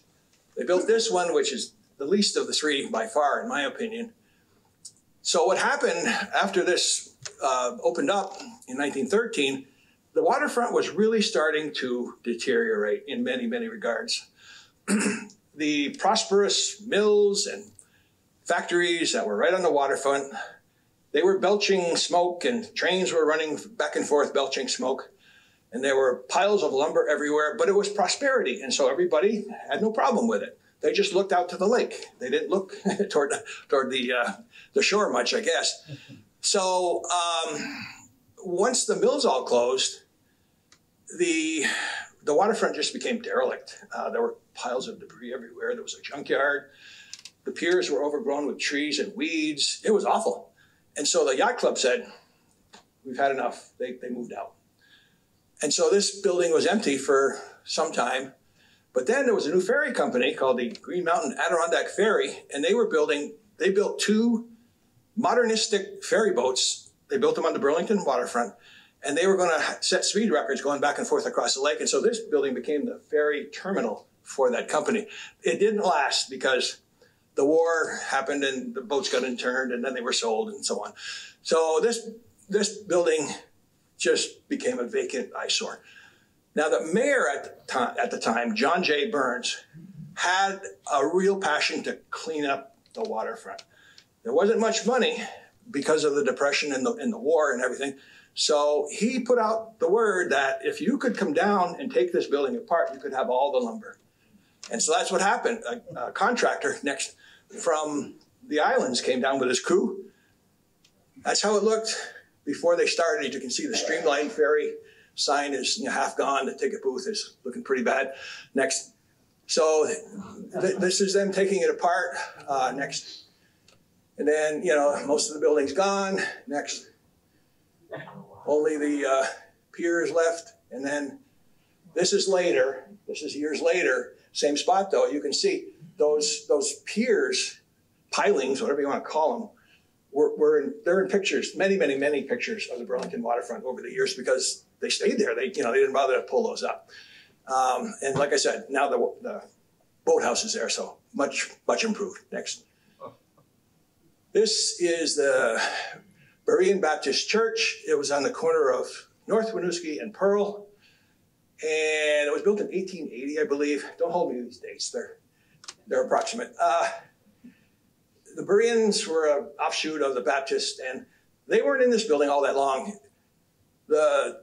They built this one, which is the least of the three by far, in my opinion. So what happened after this opened up in 1913, the waterfront was really starting to deteriorate in many, many regards. The prosperous mills and factories that were right on the waterfront, they were belching smoke, and trains were running back and forth belching smoke. And there were piles of lumber everywhere, but it was prosperity. And so everybody had no problem with it. They just looked out to the lake. They didn't look toward the shore much, I guess. So once the mills all closed, the waterfront just became derelict. There were piles of debris everywhere. There was a junkyard. The piers were overgrown with trees and weeds. It was awful. And so the yacht club said, we've had enough. They moved out. And so this building was empty for some time. But then there was a new ferry company called the Green Mountain Adirondack Ferry, and they built 2 modernistic ferry boats. They built them on the Burlington waterfront, and they were going to set speed records going back and forth across the lake. And so this building became the ferry terminal for that company. It didn't last because the war happened and the boats got interned, and then they were sold and so on. So this building just became a vacant eyesore. Now, the mayor at the time, John J. Burns, had a real passion to clean up the waterfront. There wasn't much money because of the Depression and the war and everything. So he put out the word that if you could come down and take this building apart, you could have all the lumber. And so that's what happened. A contractor next from the islands came down with his crew. That's how it looked. Before they started, you can see the streamlined ferry sign is half gone. The ticket booth is looking pretty bad. Next. So this is them taking it apart. Next. And then, you know, most of the building's gone. Next, only the pier is left. And then this is later. This is years later. Same spot, though. You can see those piers, pilings, whatever you want to call them, they're in pictures, many, many, many pictures of the Burlington waterfront over the years because they stayed there. They, you know, they didn't bother to pull those up. And like I said, now the boathouse is there, so much, much improved. Next. This is the Berean Baptist Church. It was on the corner of North Winooski and Pearl. And it was built in 1880, I believe. Don't hold me to these dates. They're approximate. The Bereans were an offshoot of the Baptists, and they weren't in this building all that long. The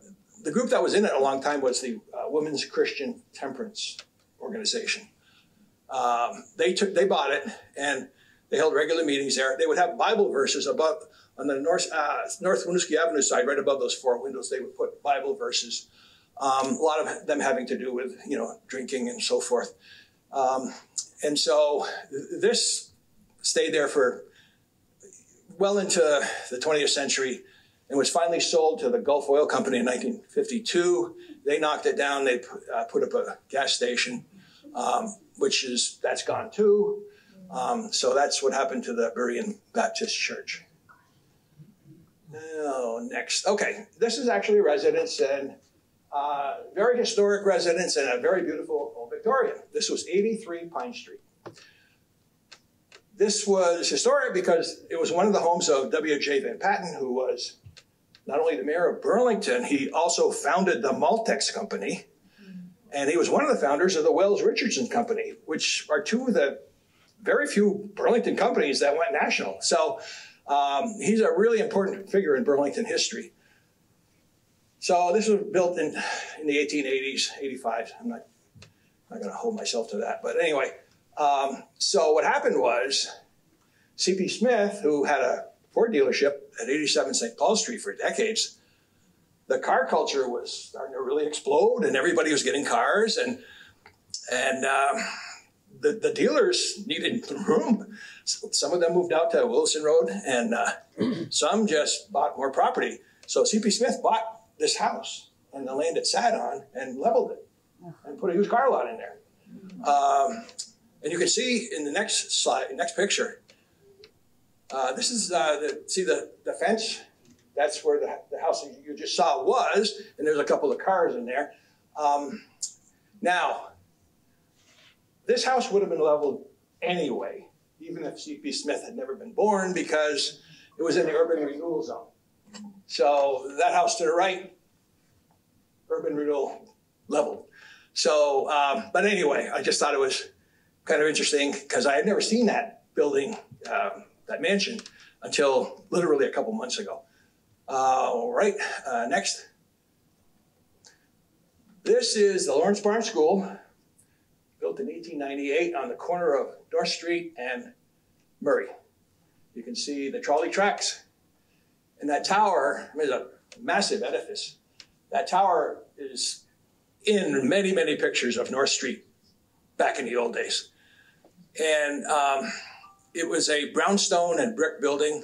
group that was in it a long time was the Women's Christian Temperance Organization. They bought it, and they held regular meetings there. They would have Bible verses above on the North Winooski Avenue side, right above those four windows. They would put Bible verses. A lot of them having to do with, you know, drinking and so forth. And so this stayed there for well into the 20th century and was finally sold to the Gulf Oil Company in 1952. They knocked it down. They put up a gas station, that's gone too. So that's what happened to the Berean Baptist Church. Oh, next. Okay, this is actually a residence, and very historic residence, and a very beautiful old Victorian. This was 83 Pine Street. This was historic because it was one of the homes of W.J. Van Patten, who was not only the mayor of Burlington, he also founded the Maltex Company, and he was one of the founders of the Wells Richardson Company, which are two of the very few Burlington companies that went national. So he's a really important figure in Burlington history. So this was built in the 1880s, 85. I'm not going to hold myself to that. But anyway, so what happened was C.P. Smith, who had a Ford dealership at 87 St. Paul Street for decades, the car culture was starting to really explode, and everybody was getting cars. The dealers needed room. Some of them moved out to Wilson Road, and some just bought more property. So C.P. Smith bought this house and the land it sat on and leveled it and put a huge car lot in there. And you can see in the next slide, next picture, this is, see the fence? That's where the house you just saw was, and there's a couple of cars in there. Now, this house would have been leveled anyway, even if C.P. Smith had never been born, because it was in the urban renewal zone. So that house to the right, urban renewal leveled. So, but anyway, I just thought it was kind of interesting because I had never seen that building, that mansion, until literally a couple months ago. All right, next. This is the Lawrence Barn School, built in 1898 on the corner of North Street and Murray. You can see the trolley tracks. And that tower, I mean, it's a massive edifice. That tower is in many, many pictures of North Street back in the old days. And it was a brownstone and brick building.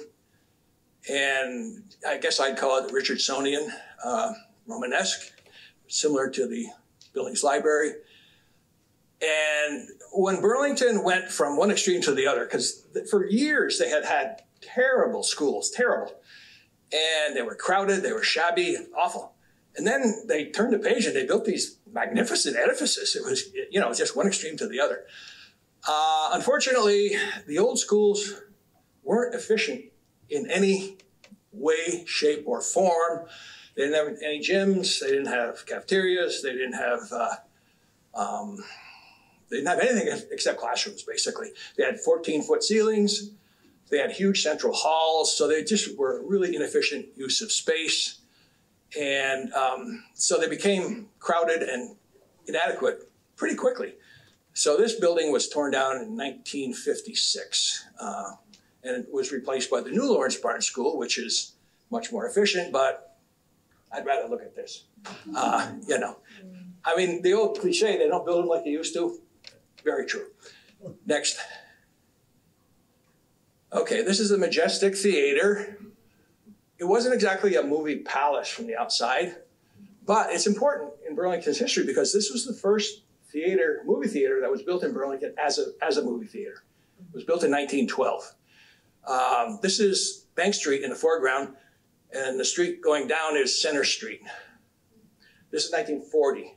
And I guess I'd call it Richardsonian, Romanesque, similar to the building's library. And when Burlington went from one extreme to the other, because for years they had had terrible schools, terrible. And they were crowded, they were shabby, and awful. And then they turned the page and they built these magnificent edifices. It was, you know, just one extreme to the other. Unfortunately, the old schools weren't efficient in any way, shape, or form. They didn't have any gyms, they didn't have cafeterias, they didn't have anything except classrooms, basically. They had 14-foot ceilings. They had huge central halls, so they just were really inefficient use of space. And so they became crowded and inadequate pretty quickly. So this building was torn down in 1956, and it was replaced by the new Lawrence Barn School, which is much more efficient, but I'd rather look at this. You know, I mean, the old cliche, they don't build them like they used to. Very true. Next. Okay, this is the Majestic Theater. It wasn't exactly a movie palace from the outside, but it's important in Burlington's history because this was the first theater, movie theater that was built in Burlington as a movie theater. It was built in 1912. This is Bank Street in the foreground, and the street going down is Center Street. This is 1940.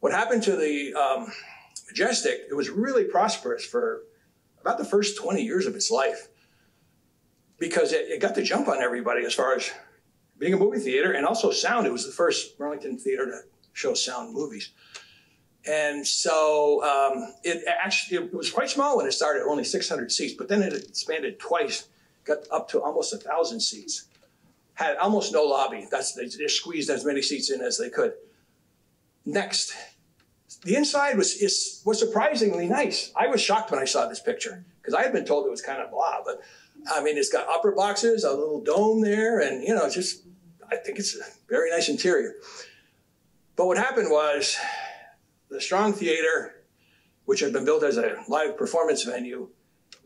What happened to the Majestic, it was really prosperous for about the first 20 years of its life because it got the jump on everybody as far as being a movie theater and also sound. It was the first Burlington theater to show sound movies. And so it was quite small when it started, only 600 seats, but then it expanded twice, got up to almost 1,000 seats, had almost no lobby. They squeezed as many seats in as they could. Next, the inside was surprisingly nice. I was shocked when I saw this picture because I had been told it was kind of blah, but I mean, it's got upper boxes, a little dome there, and you know, it's just, I think it's a very nice interior. But what happened was, the Strong Theater, which had been built as a live performance venue,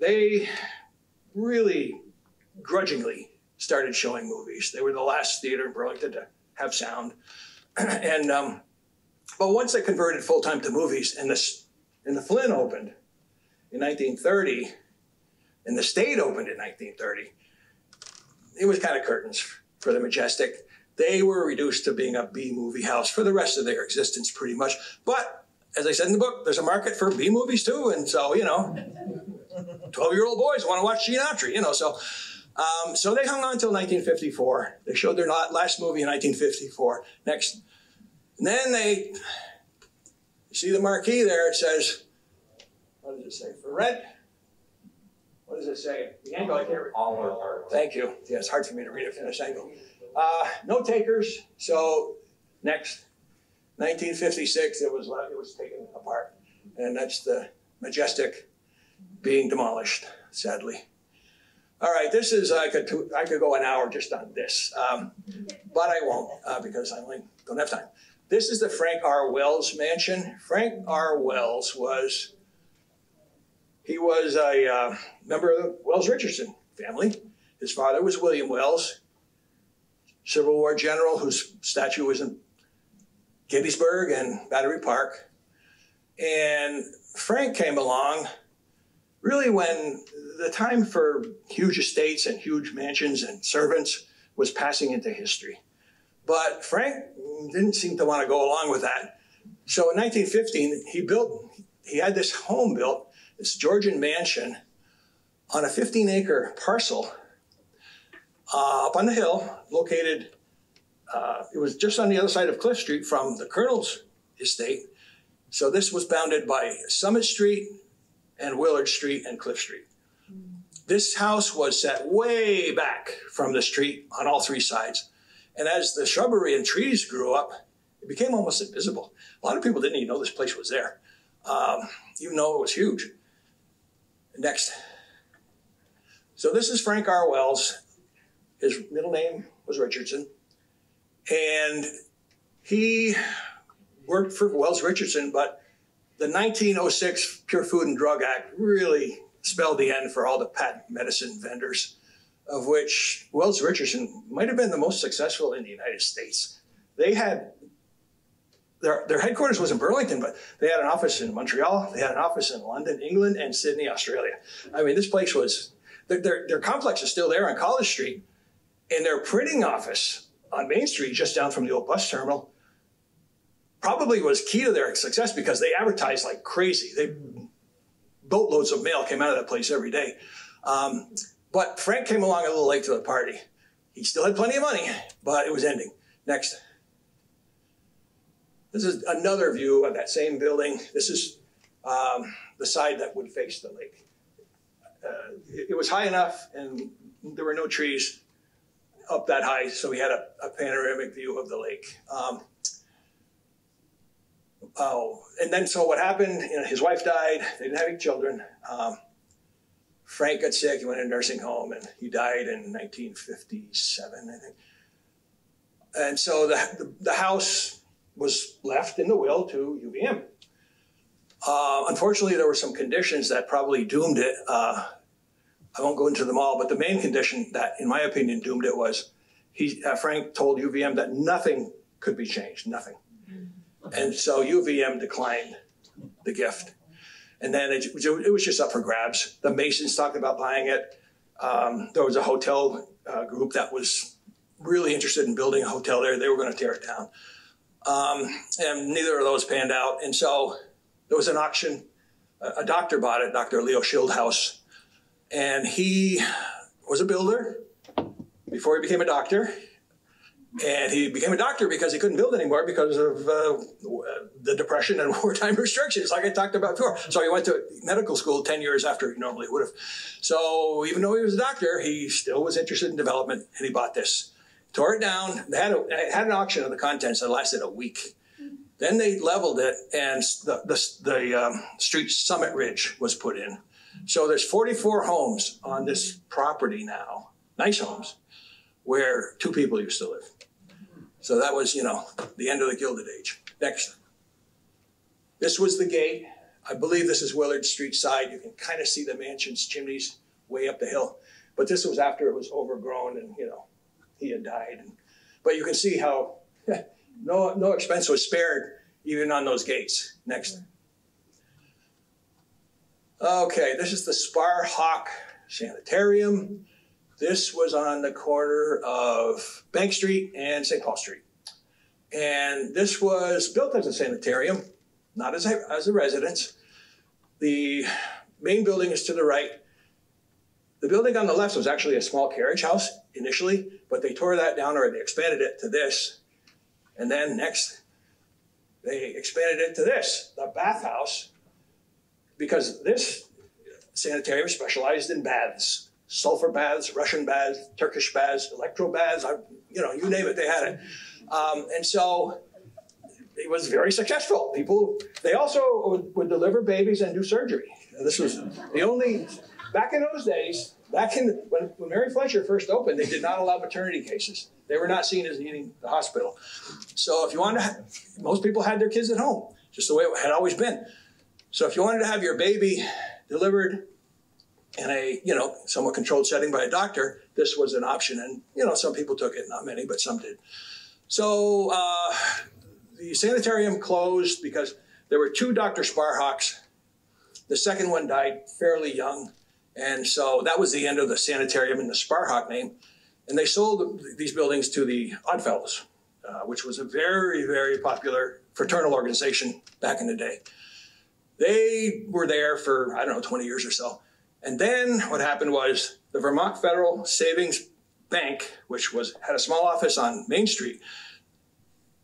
they really grudgingly started showing movies. They were the last theater in Burlington to have sound. And but once they converted full-time to movies and the Flynn opened in 1930 and the State opened in 1930, it was kind of curtains for the Majestic. They were reduced to being a B-movie house for the rest of their existence, pretty much. But, as I said in the book, there's a market for B-movies, too. And so, you know, 12-year-old boys want to watch Sinatra, you know. So, so they hung on until 1954. They showed their last movie in 1954. Next. And then they, you see the marquee there. It says, what does it say? For rent? What does it say? The angle I can't read. All our art. Thank you. Yeah, it's hard for me to read it from this angle. No takers. So next, 1956, it was taken apart, and that's the Majestic being demolished, sadly. All right, this is I could go an hour just on this, but I won't because I only don't have time. This is the Frank R. Wells mansion. Frank R. Wells was a member of the Wells Richardson family. His father was William Wells, Civil War general whose statue was in Gettysburg and Battery Park. And Frank came along really when the time for huge estates and huge mansions and servants was passing into history. But Frank didn't seem to want to go along with that. So in 1915, he had this home built, this Georgian mansion on a 15-acre parcel up on the hill, located, it was just on the other side of Cliff Street from the Colonel's estate. So this was bounded by Summit Street and Willard Street and Cliff Street. This house was set way back from the street on all three sides. And as the shrubbery and trees grew up, it became almost invisible. A lot of people didn't even know this place was there, even though it was huge. Next. So this is Frank R. Wells. His middle name was Richardson, and he worked for Wells Richardson, but the 1906 Pure Food and Drug Act really spelled the end for all the patent medicine vendors, of which Wells Richardson might have been the most successful in the United States. They had, their headquarters was in Burlington, but they had an office in Montreal, they had an office in London, England, and Sydney, Australia. I mean, this place was, their complex is still there on College Street, and their printing office on Main Street, just down from the old bus terminal, probably was key to their success because they advertised like crazy. They boatloads of mail came out of that place every day. But Frank came along a little late to the party. He still had plenty of money, but it was ending. Next. This is another view of that same building. This is the side that would face the lake. It was high enough and there were no trees up that high, so we had a panoramic view of the lake. And then so what happened, you know, his wife died, they didn't have any children. Frank got sick, he went in a nursing home, and he died in 1957, I think. And so the house was left in the will to UVM. Unfortunately, there were some conditions that probably doomed it. I won't go into them all, but the main condition that, in my opinion, doomed it was he, Frank told UVM that nothing could be changed, nothing. And so UVM declined the gift. And then it was just up for grabs. The Masons talked about buying it. There was a hotel group that was really interested in building a hotel there. They were going to tear it down. And neither of those panned out. And so there was an auction. A doctor bought it, Dr. Leo Schildhouse. And he was a builder before he became a doctor. And he became a doctor because he couldn't build anymore because of the Depression and wartime restrictions, like I talked about before. So he went to medical school 10 years after he normally would have. So even though he was a doctor, he still was interested in development, and he bought this. Tore it down. They had, had an auction of the contents that lasted a week. Then they leveled it, and the street Summit Ridge was put in. So there's 44 homes on this property now, nice homes, where two people used to live. So that was, you know, the end of the Gilded Age. Next. This was the gate. I believe this is Willard Street side. You can kind of see the mansion's chimneys way up the hill. But this was after it was overgrown and, you know, he had died. And, but you can see how no expense was spared even on those gates. Next. Okay, this is the Spar Hawk Sanitarium. This was on the corner of Bank Street and St. Paul Street. And this was built as a sanitarium, not as a residence. The main building is to the right. The building on the left was actually a small carriage house initially, but they tore that down, or they expanded it to this. And then next, they expanded it to this, the bathhouse, because this sanitarium specialized in baths. Sulfur baths, Russian baths, Turkish baths, electro baths, you know, you name it, they had it. And so it was very successful. People, they also would deliver babies and do surgery. This was the only, back in those days, when Mary Fletcher first opened, they did not allow maternity cases. They were not seen as needing the hospital. So if you wanted to, most people had their kids at home, just the way it had always been. So if you wanted to have your baby delivered in a, you know, somewhat controlled setting by a doctor, this was an option. And, you know, some people took it, not many, but some did. So the sanitarium closed because there were two Dr. Sparhawks. The second one died fairly young. And so that was the end of the sanitarium and the Sparhawk name. And they sold these buildings to the Oddfellows, which was a very, very popular fraternal organization back in the day. They were there for, I don't know, 20 years or so. And then what happened was the Vermont Federal Savings Bank, which had a small office on Main Street,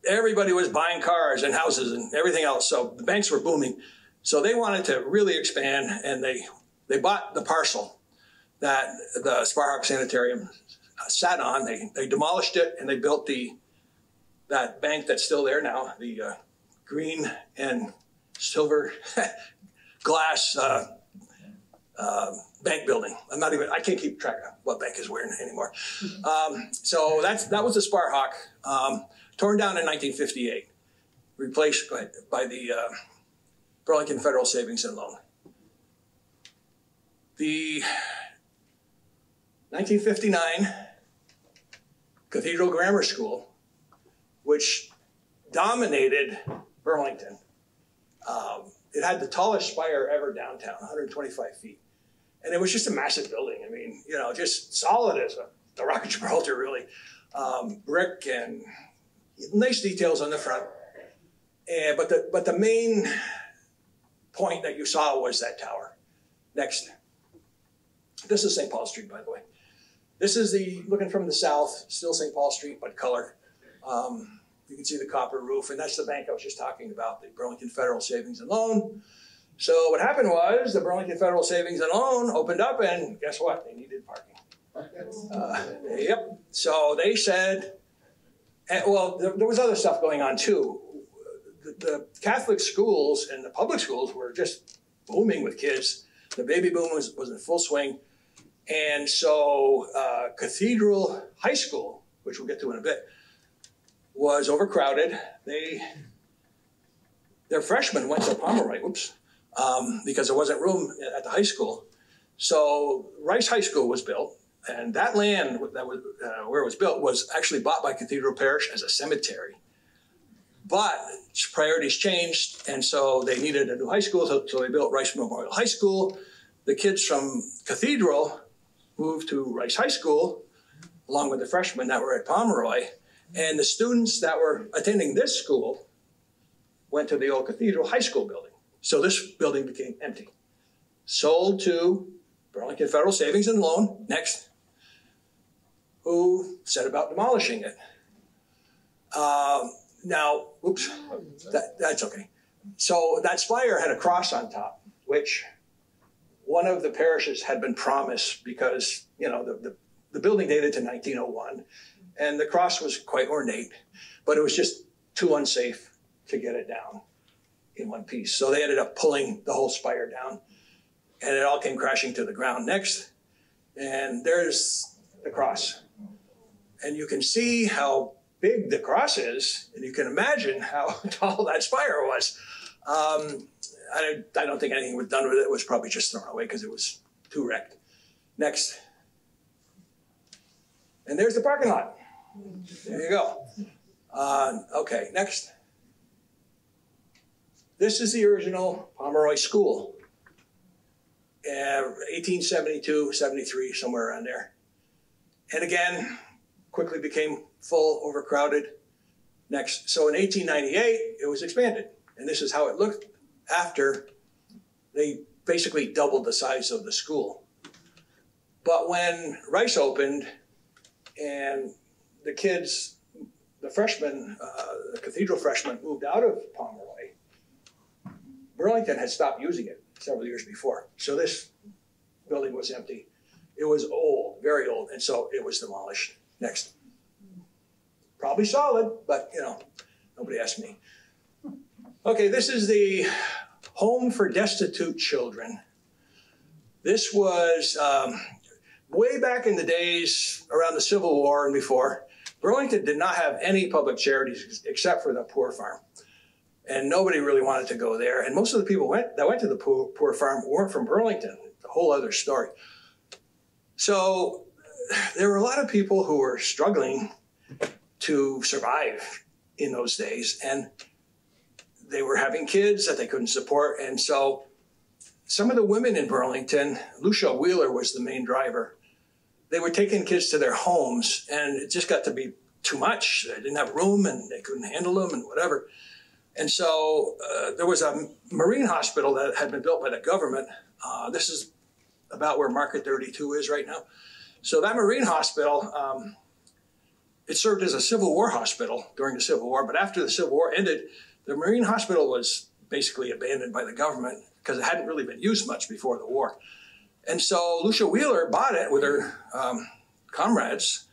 everybody was buying cars and houses and everything else. So the banks were booming. So they wanted to really expand, and they bought the parcel that the Sparhawk Sanitarium sat on. They demolished it, and they built that bank that's still there now, the green and silver glass bank building. I can't keep track of what bank is where anymore. So that was the Sparhawk, torn down in 1958, replaced by the Burlington Federal Savings and Loan. The 1959 Cathedral Grammar School, which dominated Burlington. It had the tallest spire ever downtown, 125 feet. And it was just a massive building. I mean, you know, just solid as the Rock of Gibraltar, really. Brick and nice details on the front. But the main point that you saw was that tower. Next. This is St. Paul Street, by the way. This is looking from the south, still St. Paul Street, but color. You can see the copper roof, and that's the bank I was just talking about, the Burlington Federal Savings and Loan. So what happened was the Burlington Federal Savings and Loan opened up, and guess what? They needed parking. Yep. So they said, well, there was other stuff going on too. The Catholic schools and the public schools were just booming with kids. The baby boom was in full swing. And so Cathedral High School, which we'll get to in a bit, was overcrowded. Their freshmen went to Pomeroy, because there wasn't room at the high school. So Rice High School was built, and that land that was, where it was built was actually bought by Cathedral Parish as a cemetery. But priorities changed, and so they needed a new high school, so they built Rice Memorial High School. The kids from Cathedral moved to Rice High School, along with the freshmen that were at Pomeroy, and the students that were attending this school went to the old Cathedral High School building. So this building became empty. Sold to Burlington Federal Savings and Loan, next, who set about demolishing it. Now, oops, that's okay. So that spire had a cross on top, which one of the parishes had been promised because, you know, the building dated to 1901 and the cross was quite ornate, but it was just too unsafe to get it down in one piece. So they ended up pulling the whole spire down and it all came crashing to the ground next. And there's the cross. And you can see how big the cross is, and you can imagine how tall that spire was. I don't think anything was done with it. It was probably just thrown away because it was too wrecked. Next. And there's the parking lot. There you go. Okay, next. This is the original Pomeroy School. 1872, 73, somewhere around there. And again, quickly became full, overcrowded. Next. So in 1898, it was expanded. And this is how it looked after they basically doubled the size of the school. But when Rice opened and the kids, the freshmen, the Cathedral freshmen moved out of Pomeroy, Burlington had stopped using it several years before. So this building was empty. It was old, very old, and so it was demolished. Next. Probably solid, but you know, nobody asked me. Okay, this is the Home for Destitute Children. This was way back in the days around the Civil War and before. Burlington did not have any public charities except for the Poor Farm. And nobody really wanted to go there. And most of the people that went to the Poor Farm weren't from Burlington. It's a whole other story. So there were a lot of people who were struggling to survive in those days. And they were having kids that they couldn't support. And so some of the women in Burlington, Lucia Wheeler was the main driver. They were taking kids to their homes, and it just got to be too much. They didn't have room, and they couldn't handle them and whatever. And so there was a marine hospital that had been built by the government. This is about where Market 32 is right now. So that marine hospital, it served as a Civil War hospital during the Civil War, but after the Civil War ended, the marine hospital was basically abandoned by the government because it hadn't really been used much before the war. And so Lucia Wheeler bought it with her comrades,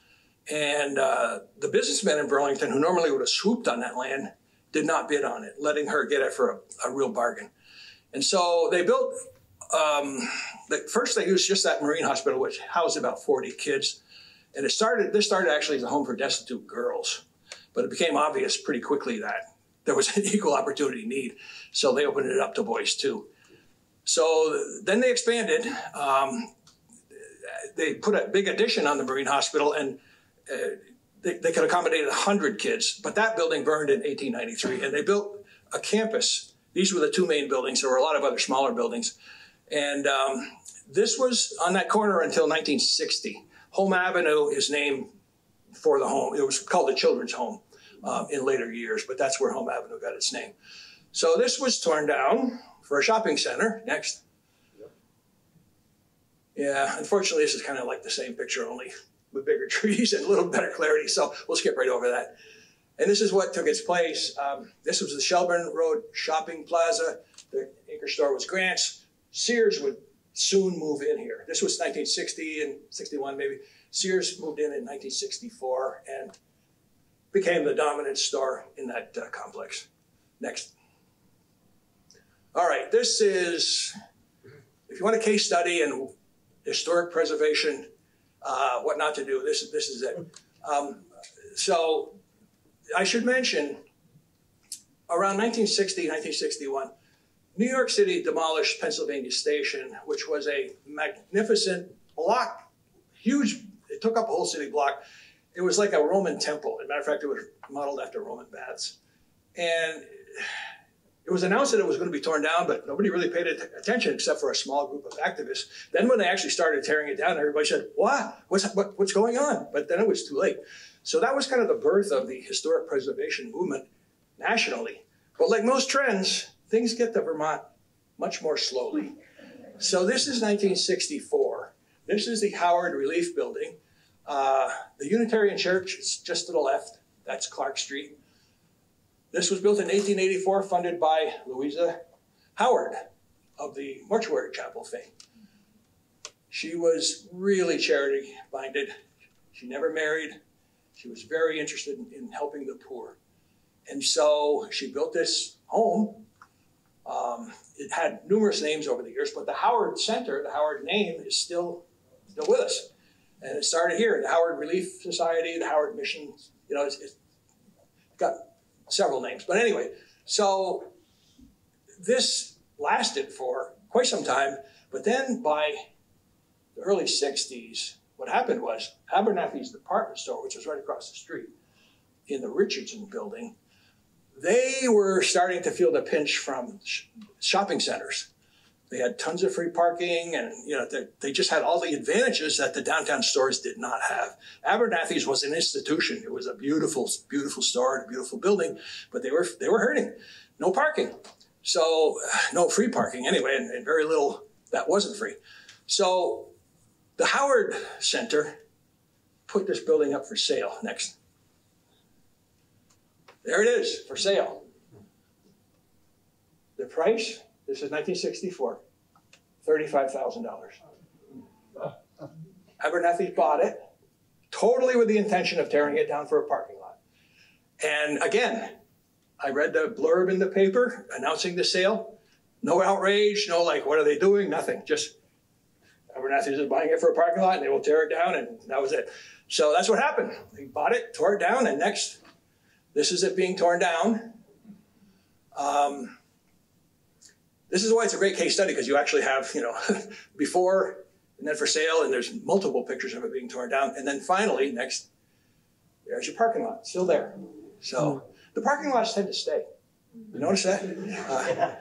and the businessmen in Burlington who normally would have swooped on that land did not bid on it, letting her get it for a real bargain. And so they built, first they used just that marine hospital, which housed about 40 kids. And this started actually as a home for destitute girls, but it became obvious pretty quickly that there was an equal opportunity need. So they opened it up to boys too. So then they expanded. They put a big addition on the marine hospital, and they could accommodate 100 kids, but that building burned in 1893, and they built a campus. These were the two main buildings. There were a lot of other smaller buildings. And this was on that corner until 1960. Home Avenue is named for the home. It was called the Children's Home in later years, but that's where Home Avenue got its name. So this was torn down for a shopping center. Next. Yeah, unfortunately, this is kind of like the same picture, only with bigger trees and a little better clarity. So we'll skip right over that. And this is what took its place. This was the Shelburne Road Shopping Plaza. The anchor store was Grant's. Sears would soon move in here. This was 1960 and 61 maybe. Sears moved in 1964 and became the dominant store in that complex. Next. All right, this is, if you want a case study in historic preservation, what not to do. This is it. So I should mention, around 1960, 1961, New York City demolished Pennsylvania Station, which was a magnificent block, huge, it took up a whole city block. It was like a Roman temple. As a matter of fact, it was modeled after Roman baths. And it was announced that it was going to be torn down, but nobody really paid attention except for a small group of activists. Then when they actually started tearing it down, everybody said, "What? What's going on?" But then it was too late. So that was kind of the birth of the historic preservation movement nationally. But like most trends, things get to Vermont much more slowly. So this is 1964. This is the Howard Relief Building. The Unitarian Church is just to the left. That's Clark Street. This was built in 1884, funded by Louisa Howard of the Mortuary Chapel fame. She was really charity-minded. She never married. She was very interested in helping the poor. And so she built this home. It had numerous names over the years, but the Howard Center, the Howard name, is still with us. And it started here, the Howard Relief Society, the Howard Mission. You know, it's got several names. But anyway, so this lasted for quite some time. But then by the early 60s, what happened was Abernathy's department store, which was right across the street in the Richardson building, they were starting to feel the pinch from shopping centers. They had tons of free parking, and you know, they just had all the advantages that the downtown stores did not have. Abernathy's was an institution. It was a beautiful, beautiful store and a beautiful building, but they were hurting. No parking. So no free parking anyway, and very little that wasn't free. So the Howard Center put this building up for sale. Next. There it is, for sale. The price? This is 1964, $35,000. Abernathy bought it, totally with the intention of tearing it down for a parking lot. And again, I read the blurb in the paper announcing the sale. No outrage, no like, what are they doing? Nothing, just Abernathy's is buying it for a parking lot and they will tear it down, and that was it. So that's what happened. They bought it, tore it down, and next, this is it being torn down. This is why it's a great case study, because you actually have, you know, before and then for sale, and there's multiple pictures of it being torn down. And then finally, next, there's your parking lot, still there. So the parking lots tend to stay. You notice that? Yeah.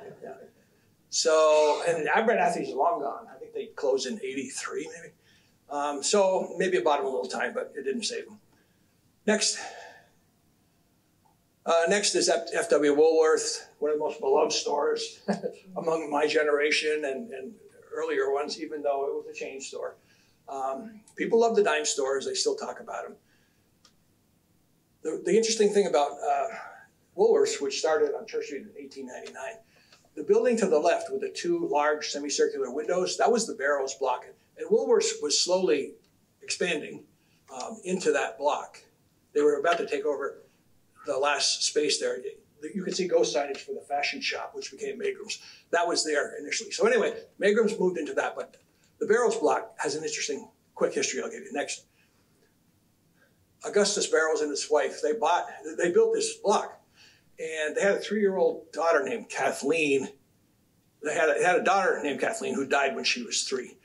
So, and Abernathy's long gone. I think they closed in 83, maybe. So maybe it bought them a little time, but it didn't save them. Next. Next is F.W. Woolworth, one of the most beloved stores among my generation and earlier ones, even though it was a chain store. People love the dime stores. They still talk about them. The interesting thing about Woolworths, which started on Church Street in 1899, the building to the left with the two large semicircular windows, that was the Barrows block. And Woolworths was slowly expanding into that block. They were about to take over the last space there. You can see ghost signage for the fashion shop, which became Magram's. That was there initially. So anyway, Magram's moved into that, but the Barrows block has an interesting quick history I'll give you. Next. Augustus Barrows and his wife, they built this block, and they had a three-year-old daughter named Kathleen. They had a daughter named Kathleen who died when she was three.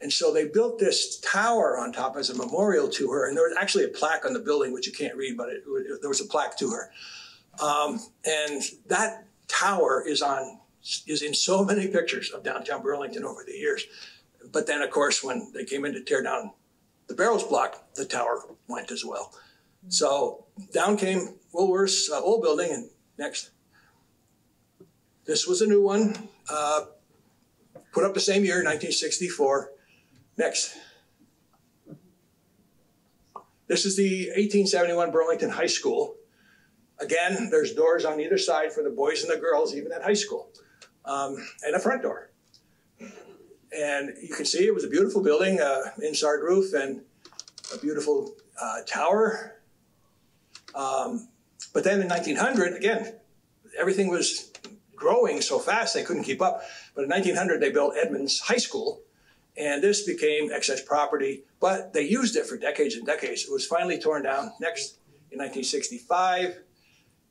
And so they built this tower on top as a memorial to her. And there was actually a plaque on the building, which you can't read, but there was a plaque to her. And that tower is in so many pictures of downtown Burlington over the years. But then, of course, when they came in to tear down the Barrows block, the tower went as well. So down came Woolworth's old building. And next. This was a new one, put up the same year, 1964. Next. This is the 1871 Burlington High School. Again, there's doors on either side for the boys and the girls, even at high school, and a front door. And you can see it was a beautiful building, inside roof and a beautiful tower. But then in 1900, again, everything was growing so fast they couldn't keep up. But in 1900, they built Edmonds High School. And this became excess property, but they used it for decades and decades. It was finally torn down. Next, in 1965,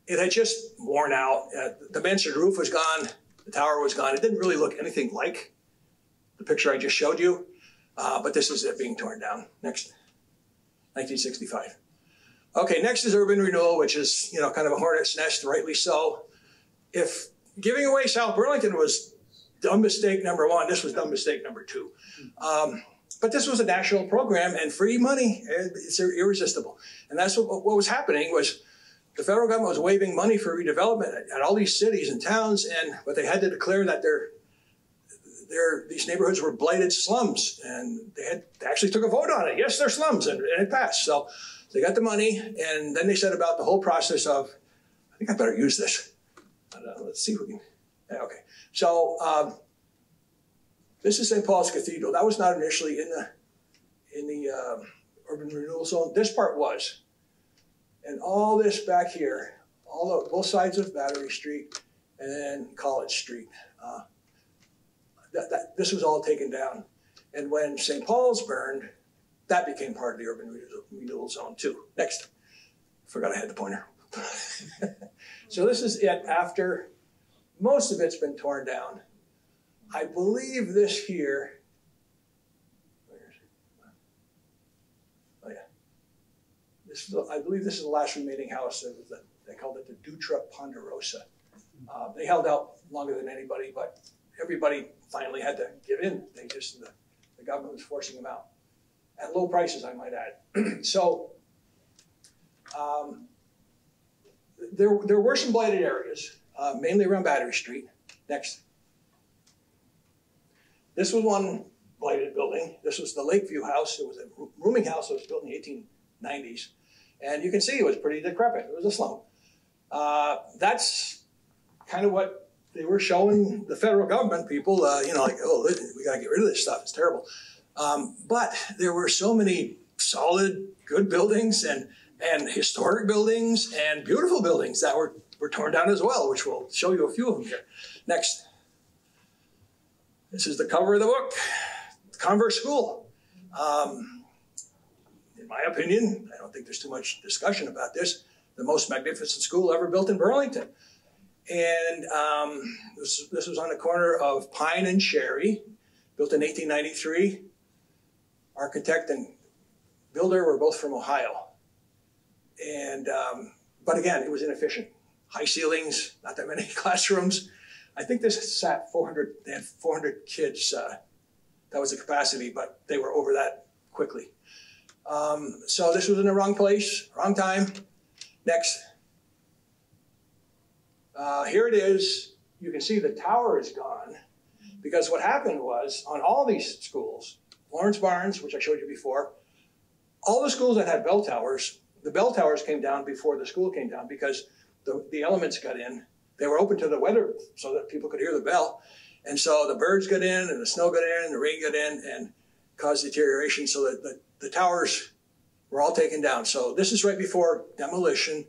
it had just worn out. The mansard roof was gone. The tower was gone. It didn't really look anything like the picture I just showed you, but this is it being torn down. Next, 1965. Okay, next is urban renewal, which is, you know, kind of a hornet's nest, rightly so. If giving away South Burlington was dumb mistake number one, this was dumb mistake number two. But this was a national program, and free money, it's irresistible. And that's what was happening was the federal government was waiving money for redevelopment at all these cities and towns, but they had to declare that these neighborhoods were blighted slums, and they actually took a vote on it. Yes, they're slums, and it passed. So they got the money, and then they set about the whole process of, I think I better use this. Let's see if we can, okay. So this is St. Paul's Cathedral. That was not initially in the urban renewal zone. This part was. And all this back here, both sides of Battery Street and then College Street. This was all taken down. And when St. Paul's burned, that became part of the urban renewal zone too. Next, forgot I had the pointer. So this is it after most of it's been torn down. I believe this here, I believe this is the last remaining house. They called it the Dutra Ponderosa. They held out longer than anybody, but everybody finally had to give in. They just, the government was forcing them out. At low prices, I might add. So there were some blighted areas, mainly around Battery Street. Next. This was one blighted building. This was the Lakeview House. It was a rooming house that was built in the 1890s. And you can see it was pretty decrepit. It was a slum. That's kind of what they were showing the federal government people, you know, like, oh, we got to get rid of this stuff. It's terrible. But there were so many solid, good buildings and historic buildings and beautiful buildings that were torn down as well, which we'll show you a few of them here. Next. This is the cover of the book, Converse School. In my opinion, I don't think there's too much discussion about this, the most magnificent school ever built in Burlington. And this was on the corner of Pine and Cherry, built in 1893. Architect and builder were both from Ohio. And, but again, it was inefficient. High ceilings, not that many classrooms. I think this sat 400, they had 400 kids. That was the capacity, but they were over that quickly. So this was in the wrong place, wrong time. Next. Here it is. You can see the tower is gone because what happened was on all these schools, Lawrence Barnes, which I showed you before, all the schools that had bell towers, the bell towers came down before the school came down because the elements got in. They were open to the weather so that people could hear the bell. And so the birds got in and the snow got in and the rain got in and caused deterioration so that the towers were all taken down. So this is right before demolition.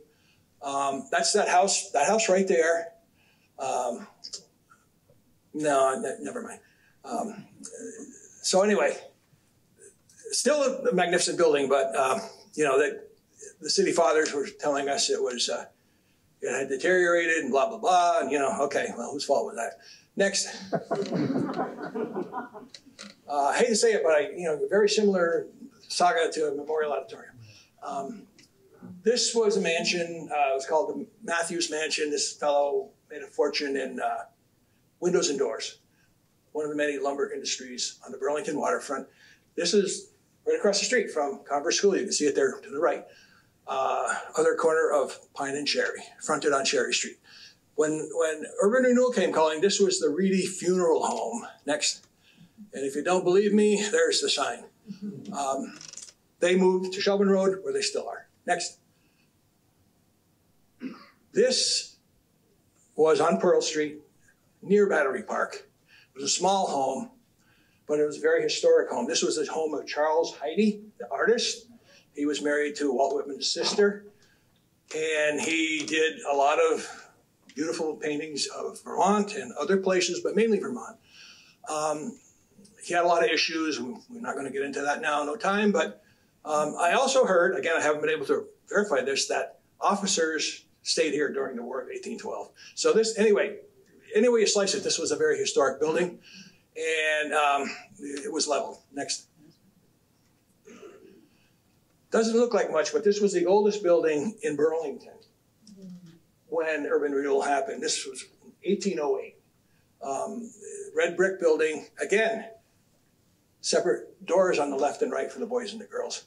That's that house right there. Never mind. So anyway, still a magnificent building, but you know, the city fathers were telling us it was, it had deteriorated and blah, blah, blah. And, you know, okay, well, whose fault was that? Next. I hate to say it, but you know, very similar saga to a Memorial Auditorium. This was a mansion. It was called the Matthews Mansion. This fellow made a fortune in windows and doors, one of the many lumber industries on the Burlington waterfront. This is right across the street from Converse School. You can see it there to the right. Other corner of Pine and Cherry, fronted on Cherry Street. When urban renewal came calling, this was the Reedy Funeral Home. Next. And if you don't believe me, there's the sign. They moved to Shelburne Road, where they still are. Next. This was on Pearl Street, near Battery Park. It was a small home, but it was a very historic home. This was the home of Charles Heide, the artist. He was married to Walt Whitman's sister, and he did a lot of beautiful paintings of Vermont and other places, but mainly Vermont. He had a lot of issues. We're not going to get into that now, no time. But I also heard, again, I haven't been able to verify this, that officers stayed here during the War of 1812. So this, anyway, any way you slice it, this was a very historic building, and it was leveled. Next. Doesn't look like much, but this was the oldest building in Burlington when urban renewal happened. This was 1808. Red brick building, again, separate doors on the left and right for the boys and the girls.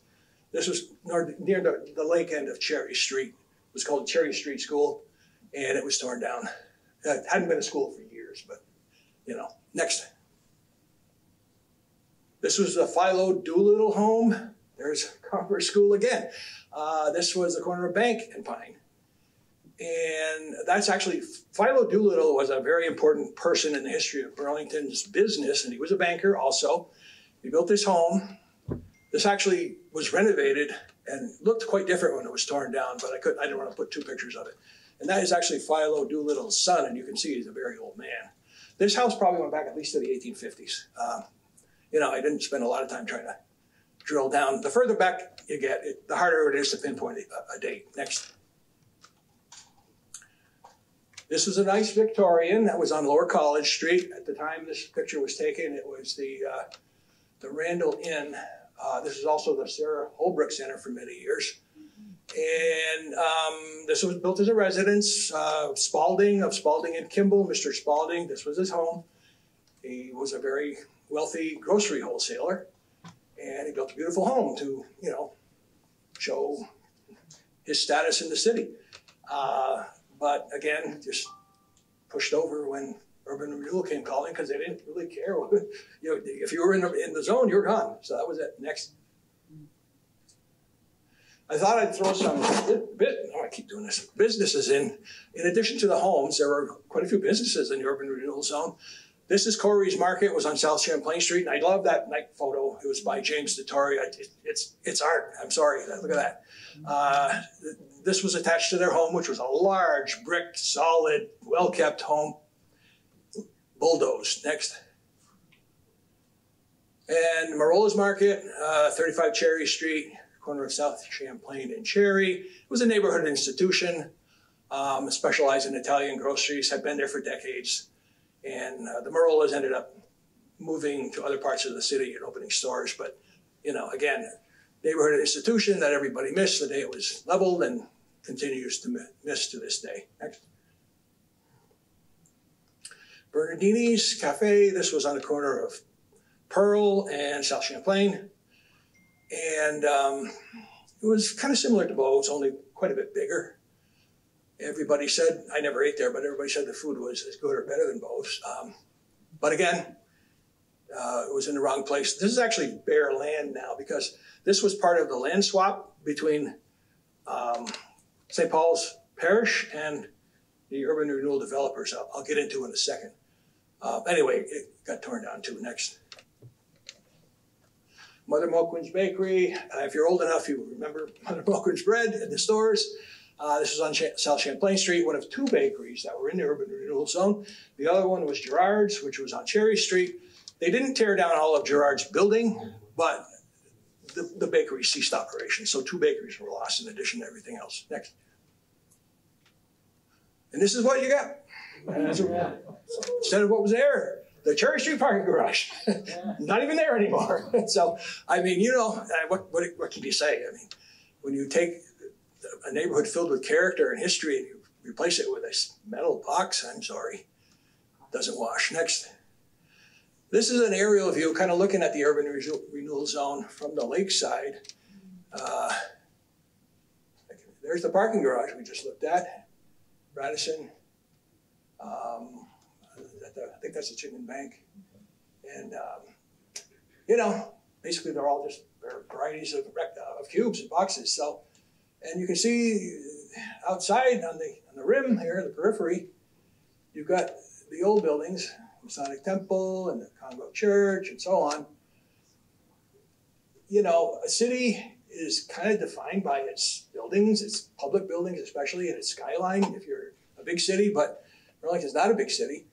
This was near the lake end of Cherry Street. It was called Cherry Street School, and it was torn down. It hadn't been a school for years, but, you know. Next. This was the Philo Doolittle home. There's Commerce School again. This was the corner of Bank and Pine. And that's actually, Philo Doolittle was a very important person in the history of Burlington's business, and he was a banker also. He built this home. This actually was renovated and looked quite different when it was torn down, but I didn't want to put two pictures of it. And that is actually Philo Doolittle's son, and you can see he's a very old man. This house probably went back at least to the 1850s. You know, I didn't spend a lot of time trying to drill down. The further back you get, the harder it is to pinpoint a date. Next. This was a nice Victorian that was on Lower College Street. At the time this picture was taken, it was the Randall Inn. This is also the Sarah Holbrook Center for many years. And this was built as a residence. Spalding of Spalding and Kimball, Mr. Spalding, this was his home. He was a very wealthy grocery wholesaler, and he built a beautiful home to, you know, show his status in the city. But again, just pushed over when urban renewal came calling because they didn't really care. You know, if you were in the zone, you were gone. So that was it. Next. I thought I'd throw some businesses in. In addition to the homes, there were quite a few businesses in the urban renewal zone. This is Corey's Market. It was on South Champlain Street, and I love that night photo. It was by James Dettori. It's art. I'm sorry. Look at that. This was attached to their home, which was a large, brick, solid, well-kept home. Bulldozed. Next. And Marola's Market, 35 Cherry Street, corner of South Champlain and Cherry. It was a neighborhood institution, specialized in Italian groceries, had been there for decades. And the Marolas ended up moving to other parts of the city and opening stores. But, you know, again, neighborhood institution that everybody missed the day it was leveled and continues to miss to this day. Next. Bernardini's Cafe. This was on the corner of Pearl and South Champlain. And it was kind of similar to Bo's, only quite a bit bigger. Everybody said, I never ate there, but everybody said the food was as good or better than Bo's. But again, it was in the wrong place. This is actually bare land now because this was part of the land swap between St. Paul's Parish and the urban renewal developers. I'll get into in a second. Anyway, it got torn down too. Next. Mother Mulquin's Bakery. If you're old enough, you remember Mother Mulquin's bread and the stores. This was on South Champlain Street, one of two bakeries that were in the urban renewal zone. The other one was Gerard's, which was on Cherry Street. They didn't tear down all of Gerard's building, but the bakery ceased operation. So two bakeries were lost in addition to everything else. Next. And this is what you got. Instead of what was there, the Cherry Street parking garage. Not even there anymore. So, I mean, you know, what can you say? I mean, when you take a neighborhood filled with character and history and you replace it with a metal box, I'm sorry, doesn't wash. Next. This is an aerial view, kind of looking at the urban renewal zone from the lakeside. There's the parking garage we just looked at. Radisson. I think that's the Chicken Bank. And, you know, basically they're all just varieties of cubes and boxes. So, and you can see outside on the rim here, the periphery, you've got the old buildings, Masonic Temple and the Congo Church and so on. You know, a city is kind of defined by its buildings, its public buildings especially, and its skyline if you're a big city, but Burlington's not a big city.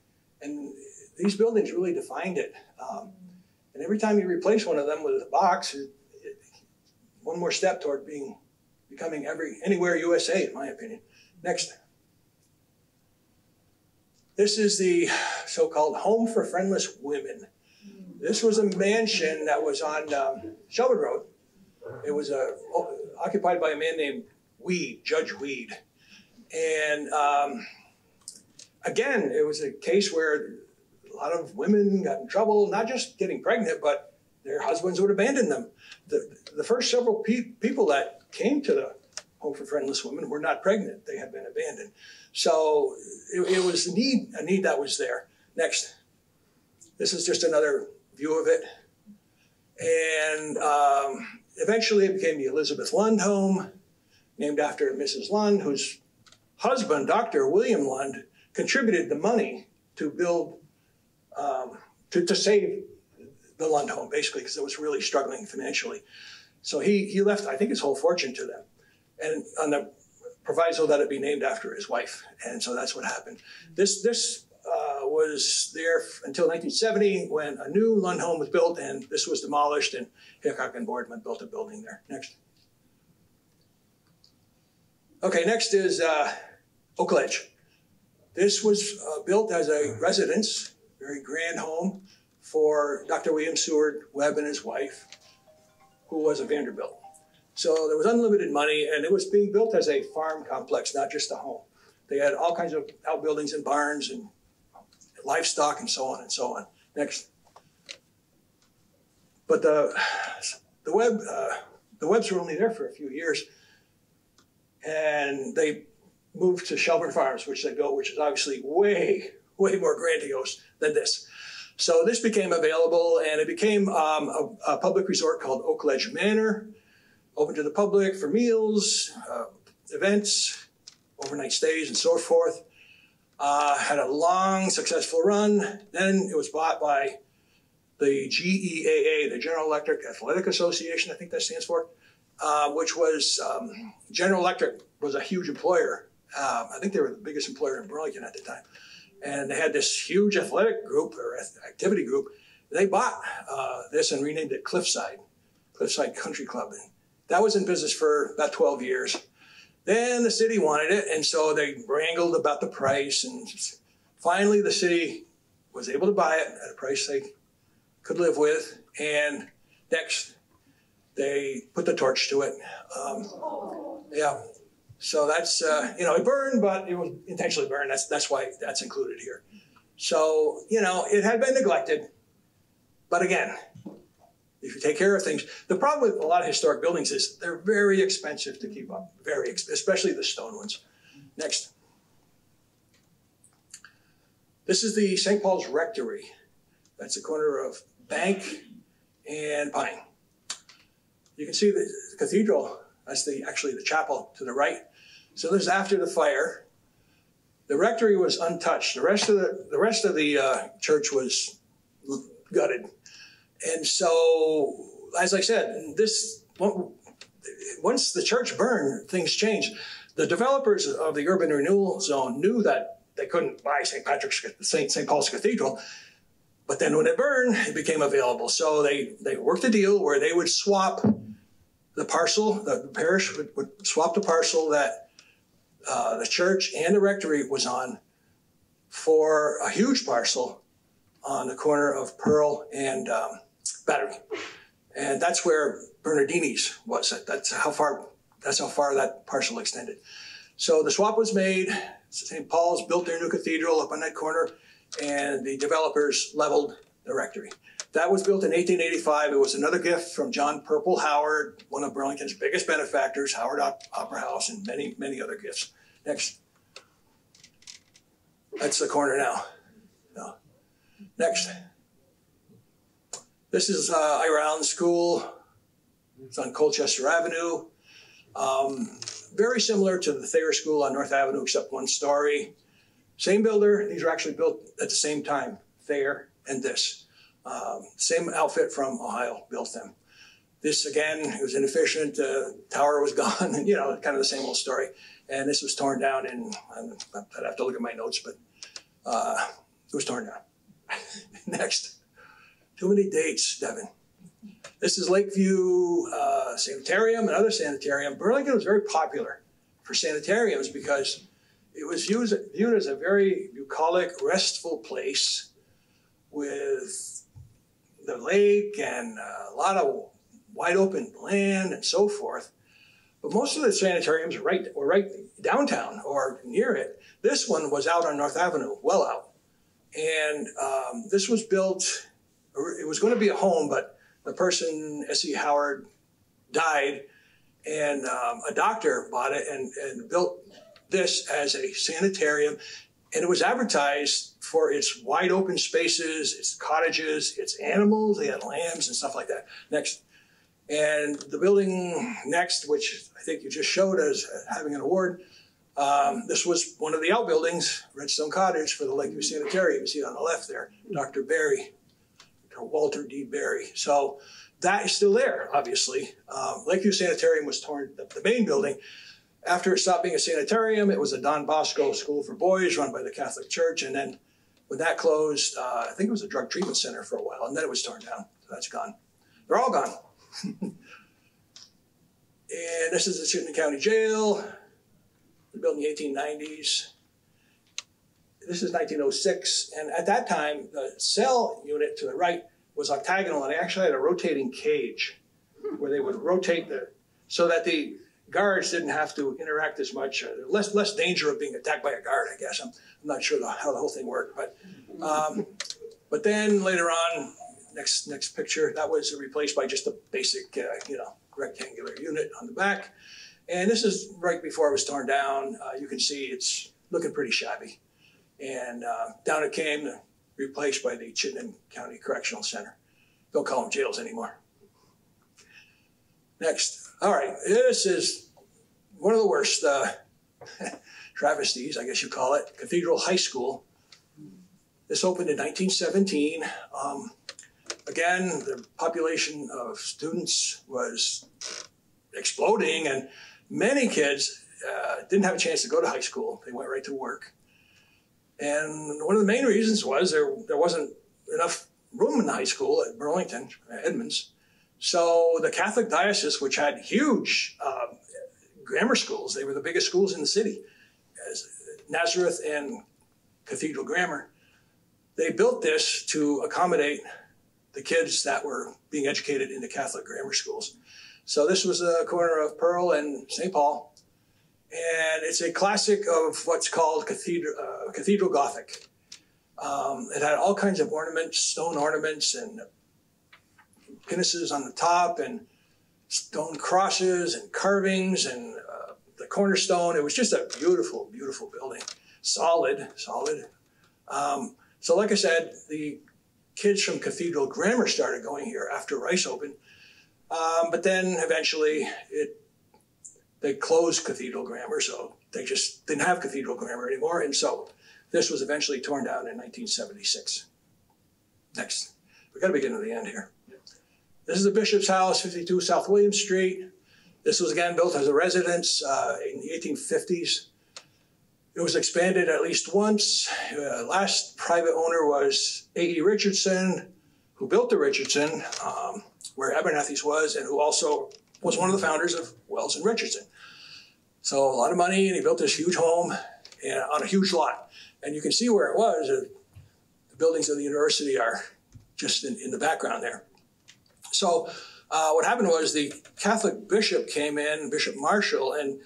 And these buildings really defined it. And every time you replace one of them with a box, one more step toward becoming anywhere USA, in my opinion. Next. This is the so-called Home for Friendless Women. This was a mansion that was on Shelburne Road. It was occupied by a man named Weed, Judge Weed. And again, it was a case where a lot of women got in trouble, not just getting pregnant, but their husbands would abandon them. The first several people that came to the Home for Friendless Women were not pregnant. They had been abandoned. So it was a need that was there. Next. This is just another view of it. And eventually it became the Elizabeth Lund Home, named after Mrs. Lund, whose husband, Dr. William Lund, contributed the money to build, to save the Lund Home, basically, because it was really struggling financially. So he left, I think, his whole fortune to them, and on the proviso that it be named after his wife. And so that's what happened. This was there until 1970, when a new Lund Home was built, and this was demolished, and Hickok and Boardman built a building there. Next. Okay, next is Oak Ledge. This was built as a residence, very grand home for Dr. William Seward Webb and his wife, who was a Vanderbilt. So there was unlimited money, and it was being built as a farm complex, not just a home. They had all kinds of outbuildings and barns and livestock and so on and so on. Next. But the Webbs were only there for a few years, and they moved to Shelburne Farms, which is obviously way, way more grandiose than this. So this became available, and it became a public resort called Oak Ledge Manor, open to the public for meals, events, overnight stays, and so forth. Had a long, successful run. Then it was bought by the GEAA, the General Electric Athletic Association, I think that stands for, which was, General Electric was a huge employer. I think they were the biggest employer in Burlington at the time. And they had this huge athletic group or activity group. They bought this and renamed it Cliffside Country Club. And that was in business for about 12 years. Then the city wanted it, and so they wrangled about the price, and finally the city was able to buy it at a price they could live with. And next, they put the torch to it. Yeah. So that's, you know, it burned, but it was intentionally burned. That's why that's included here. So, you know, it had been neglected. But again, if you take care of things, the problem with a lot of historic buildings is they're very expensive to keep up, very, especially the stone ones. Next. This is the St. Paul's Rectory. That's the corner of Bank and Pine. You can see the cathedral. That's actually the chapel to the right. So this is after the fire. The rectory was untouched. The rest of the church was gutted. And so, as I said, once the church burned, things changed. The developers of the urban renewal zone knew that they couldn't buy St. Paul's Cathedral. But then when it burned, it became available. So they worked a deal where they would swap the parcel, the parish would swap the parcel that the church and the rectory was on for a huge parcel on the corner of Pearl and Battery. And that's where Bernardini's was. That's how far that parcel extended. So the swap was made. St. Paul's built their new cathedral up on that corner, and the developers leveled the rectory. That was built in 1885. It was another gift from John Perple Howard, one of Burlington's biggest benefactors, Howard Opera House, and many, many other gifts. Next. That's the corner now. No. Next. This is Ira Allen School. It's on Colchester Avenue. Very similar to the Thayer School on North Avenue, except one story. Same builder. These were actually built at the same time, Thayer and this. Same outfit from Ohio built them. This, again, it was inefficient. Tower was gone, and, you know, kind of the same old story. And this was torn down in, I'd have to look at my notes, but it was torn down. Next. Too many dates, Devin. This is Lakeview Sanitarium, another sanitarium. Burlington was very popular for sanitariums because It was viewed as a very bucolic, restful place with the lake and a lot of wide open land and so forth. But most of the sanitariums were right downtown or near it. This one was out on North Avenue, well out. And this was built, it was going to be a home, but the person, S.E. Howard, died, and a doctor bought it and built this as a sanitarium. And it was advertised for its wide open spaces, its cottages, its animals. They had lambs and stuff like that. Next. And the building next, which I think you just showed as having an award, this was one of the outbuildings, Redstone Cottage, for the Lakeview Sanitarium. You see it on the left there, Dr. Berry, Dr. Walter D. Berry. So that is still there, obviously. Lakeview Sanitarium was torn up, the main building. After it stopped being a sanitarium, it was a Don Bosco school for boys run by the Catholic Church. And then when that closed, I think it was a drug treatment center for a while, and then it was torn down. So that's gone. They're all gone. And this is the Chittenden County Jail. It was built in the 1890s. This is 1906. And at that time, the cell unit to the right was octagonal, and it actually had a rotating cage where they would rotate so that the guards didn't have to interact as much. Less danger of being attacked by a guard, I guess. I'm not sure how the whole thing worked. But then later on, Next picture, that was replaced by just a basic, rectangular unit on the back. And this is right before it was torn down. You can see it's looking pretty shabby. And down it came, replaced by the Chittenden County Correctional Center. Don't call them jails anymore. Next. All right, this is one of the worst travesties, I guess you call it, Cathedral High School. This opened in 1917. Again, the population of students was exploding, and many kids didn't have a chance to go to high school. They went right to work. And one of the main reasons was there wasn't enough room in the high school at Burlington, Edmonds. So the Catholic diocese, which had huge grammar schools, they were the biggest schools in the city, as Nazareth and Cathedral Grammar, they built this to accommodate the kids that were being educated in the Catholic grammar schools. So this was the corner of Pearl and St. Paul. And it's a classic of what's called Cathedral Gothic. It had all kinds of ornaments, stone ornaments and pinnaces on the top and stone crosses and carvings and the cornerstone. It was just a beautiful, beautiful building. Solid. So like I said, the kids from Cathedral Grammar started going here after Rice opened. But then eventually they closed Cathedral Grammar, so they just didn't have Cathedral Grammar anymore. And so this was eventually torn down in 1976. Next. We've got to begin to the end here. This is the Bishop's House, 52 South William Street. This was again built as a residence in the 1850s. It was expanded at least once. Last private owner was A.E. Richardson, who built the Richardson, where Abernathy's was, and who also was one of the founders of Wells and Richardson. So a lot of money, and he built this huge home on a huge lot. And you can see where it was. The buildings of the university are just in the background there. So what happened was the Catholic bishop came in, Bishop Marshall, and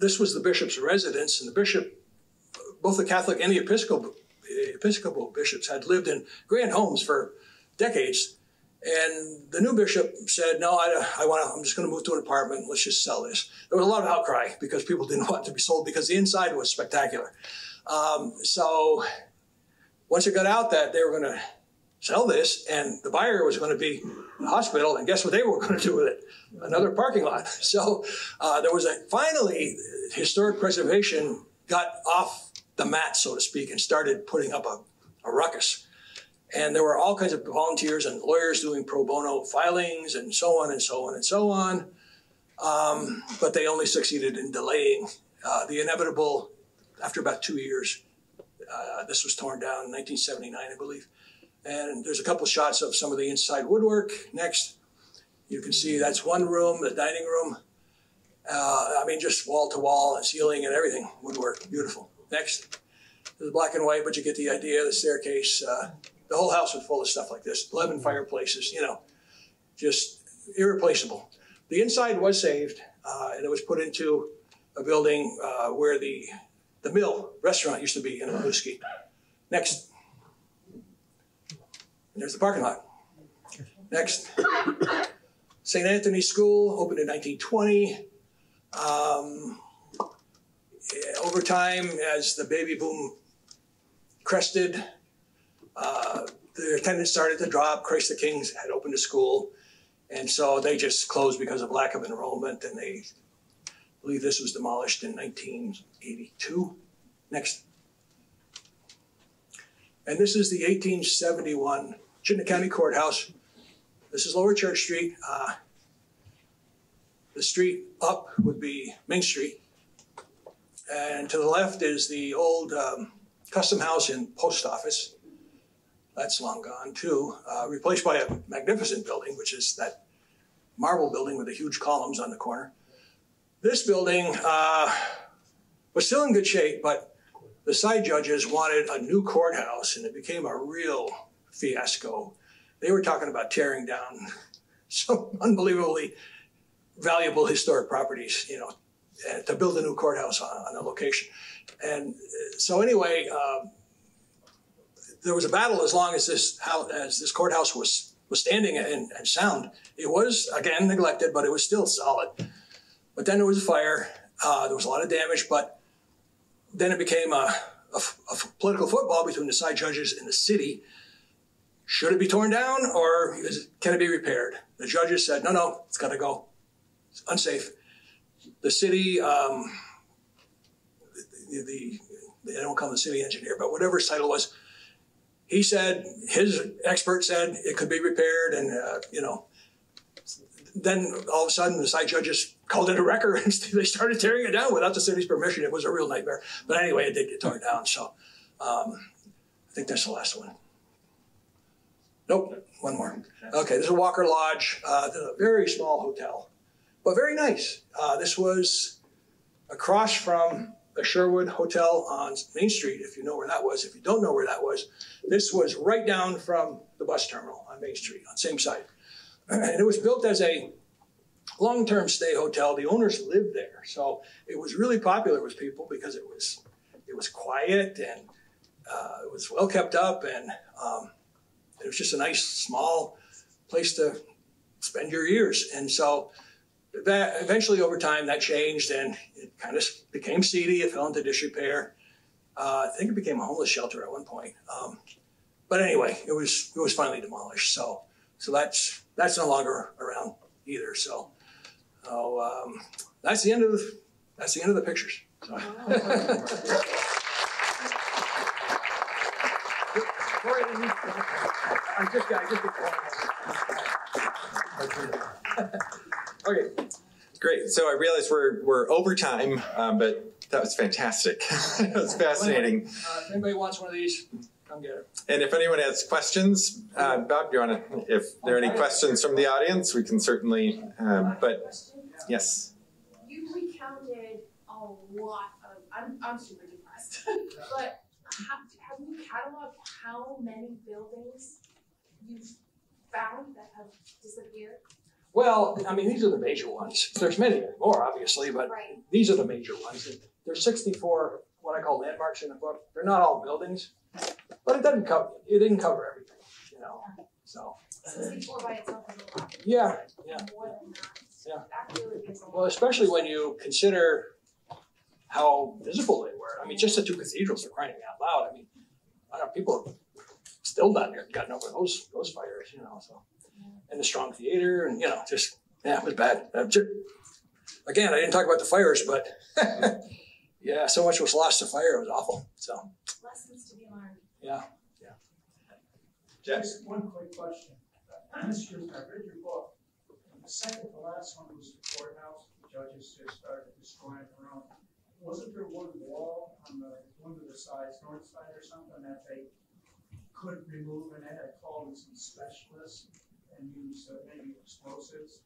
this was the bishop's residence, and the bishop, both the Catholic and the Episcopal bishops had lived in grand homes for decades. And the new bishop said, no, I'm just going to move to an apartment. Let's just sell this. There was a lot of outcry because people didn't want it to be sold because the inside was spectacular. So once it got out that they were going to sell this, and the buyer was going to be the hospital, and guess what they were going to do with it? Another parking lot. So there was finally, historic preservation got off the mat, so to speak, and started putting up a ruckus. And there were all kinds of volunteers and lawyers doing pro bono filings and so on and so on and so on. But they only succeeded in delaying the inevitable. After about 2 years, this was torn down in 1979, I believe. And there's a couple shots of some of the inside woodwork. Next, you can see that's one room, the dining room. I mean, just wall to wall and ceiling and everything, woodwork, beautiful. Next, there's black and white, but you get the idea, the staircase. The whole house was full of stuff like this. 11 fireplaces, you know, just irreplaceable. The inside was saved, and it was put into a building where the mill restaurant used to be in Winooski. Next, there's the parking lot. Next, St. Anthony's School opened in 1920. Over time, as the baby boom crested, their attendance started to drop. Christ the Kings had opened a school, and so they just closed because of lack of enrollment, and they believe this was demolished in 1982. Next. And this is the 1871 Chittenden County Courthouse. This is Lower Church Street. The street up would be Main Street. And to the left is the old custom house and post office. That's long gone too, replaced by a magnificent building, which is that marble building with the huge columns on the corner. This building was still in good shape, but the side judges wanted a new courthouse, and it became a real fiasco. They were talking about tearing down some unbelievably valuable historic properties, you know, to build a new courthouse on the location. And so anyway, there was a battle as long as this courthouse was standing and sound. It was, again, neglected, but it was still solid. But then there was a fire. There was a lot of damage, but then it became a political football between the side judges and the city. Should it be torn down, or can it be repaired? The judges said, no, no, it's got to go. It's unsafe. The city, they don't call him the city engineer, but whatever his title was, he said, his expert said it could be repaired, and, you know, then all of a sudden the side judges called it a wrecker and they started tearing it down without the city's permission. It was a real nightmare. But anyway, it did get torn down. So I think that's the last one. Nope, one more. Okay, this is Walker Lodge. A very small hotel, but very nice. This was across from the Sherwood Hotel on Main Street, if you know where that was. If you don't know where that was, this was right down from the bus terminal on Main Street, on the same side. And it was built as a long-term stay hotel. The owners lived there, so it was really popular with people because it was quiet, and it was well kept up, and it was just a nice small place to spend your years. And so that eventually, over time, that changed, and it kind of became seedy. It fell into disrepair. I think it became a homeless shelter at one point. But anyway, it was finally demolished. So that's no longer around either. So that's the end of the pictures. So. Wow. Okay, great. So I realize we're over time, but that was fantastic. That was fascinating. If anybody wants one of these, come get it. And if anyone has questions, Bob, do you want to, if there are any questions from the audience, we can certainly, but yes. You recounted a lot of, I'm super depressed, but have you cataloged how many buildings you've found that have disappeared? Well, I mean, these are the major ones. There's many more, obviously, but right. These are the major ones. There's 64 what I call landmarks in the book. They're not all buildings, but it didn't cover everything, you know. So 64 by itself is a lot. Yeah. More than that. Yeah. That really gives a lot. Well, especially when you consider how visible they were. I mean, just the two cathedrals are crying out loud. I mean, I don't know, people have still not gotten over those fires, you know. So. And the Strong Theater, and you know, just it was bad. Again, I didn't talk about the fires, but yeah, so much was lost to fire. It was awful. So lessons to be learned. Yeah. Jack, just one quick question. Excuse me, I read your book. The second to last one was the courthouse. The judges just started destroying it around. Wasn't there one wall on the one of the sides, north side or something, that they couldn't remove, and they had called in some specialists? And use maybe explosives.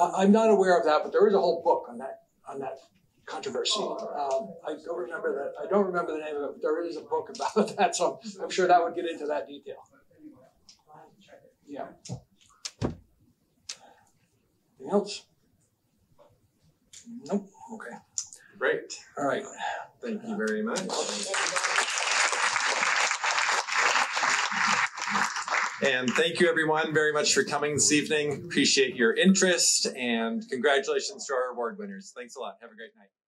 I'm not aware of that, but there is a whole book on that on that controversy. I don't remember the name of it, but there is a book about that, so I'm sure that would get into that detail. Yeah. Anything else? Nope. Okay. Great. All right. Thank you very much. And thank you everyone very much for coming this evening. Appreciate your interest and congratulations to our award winners. Thanks a lot. Have a great night.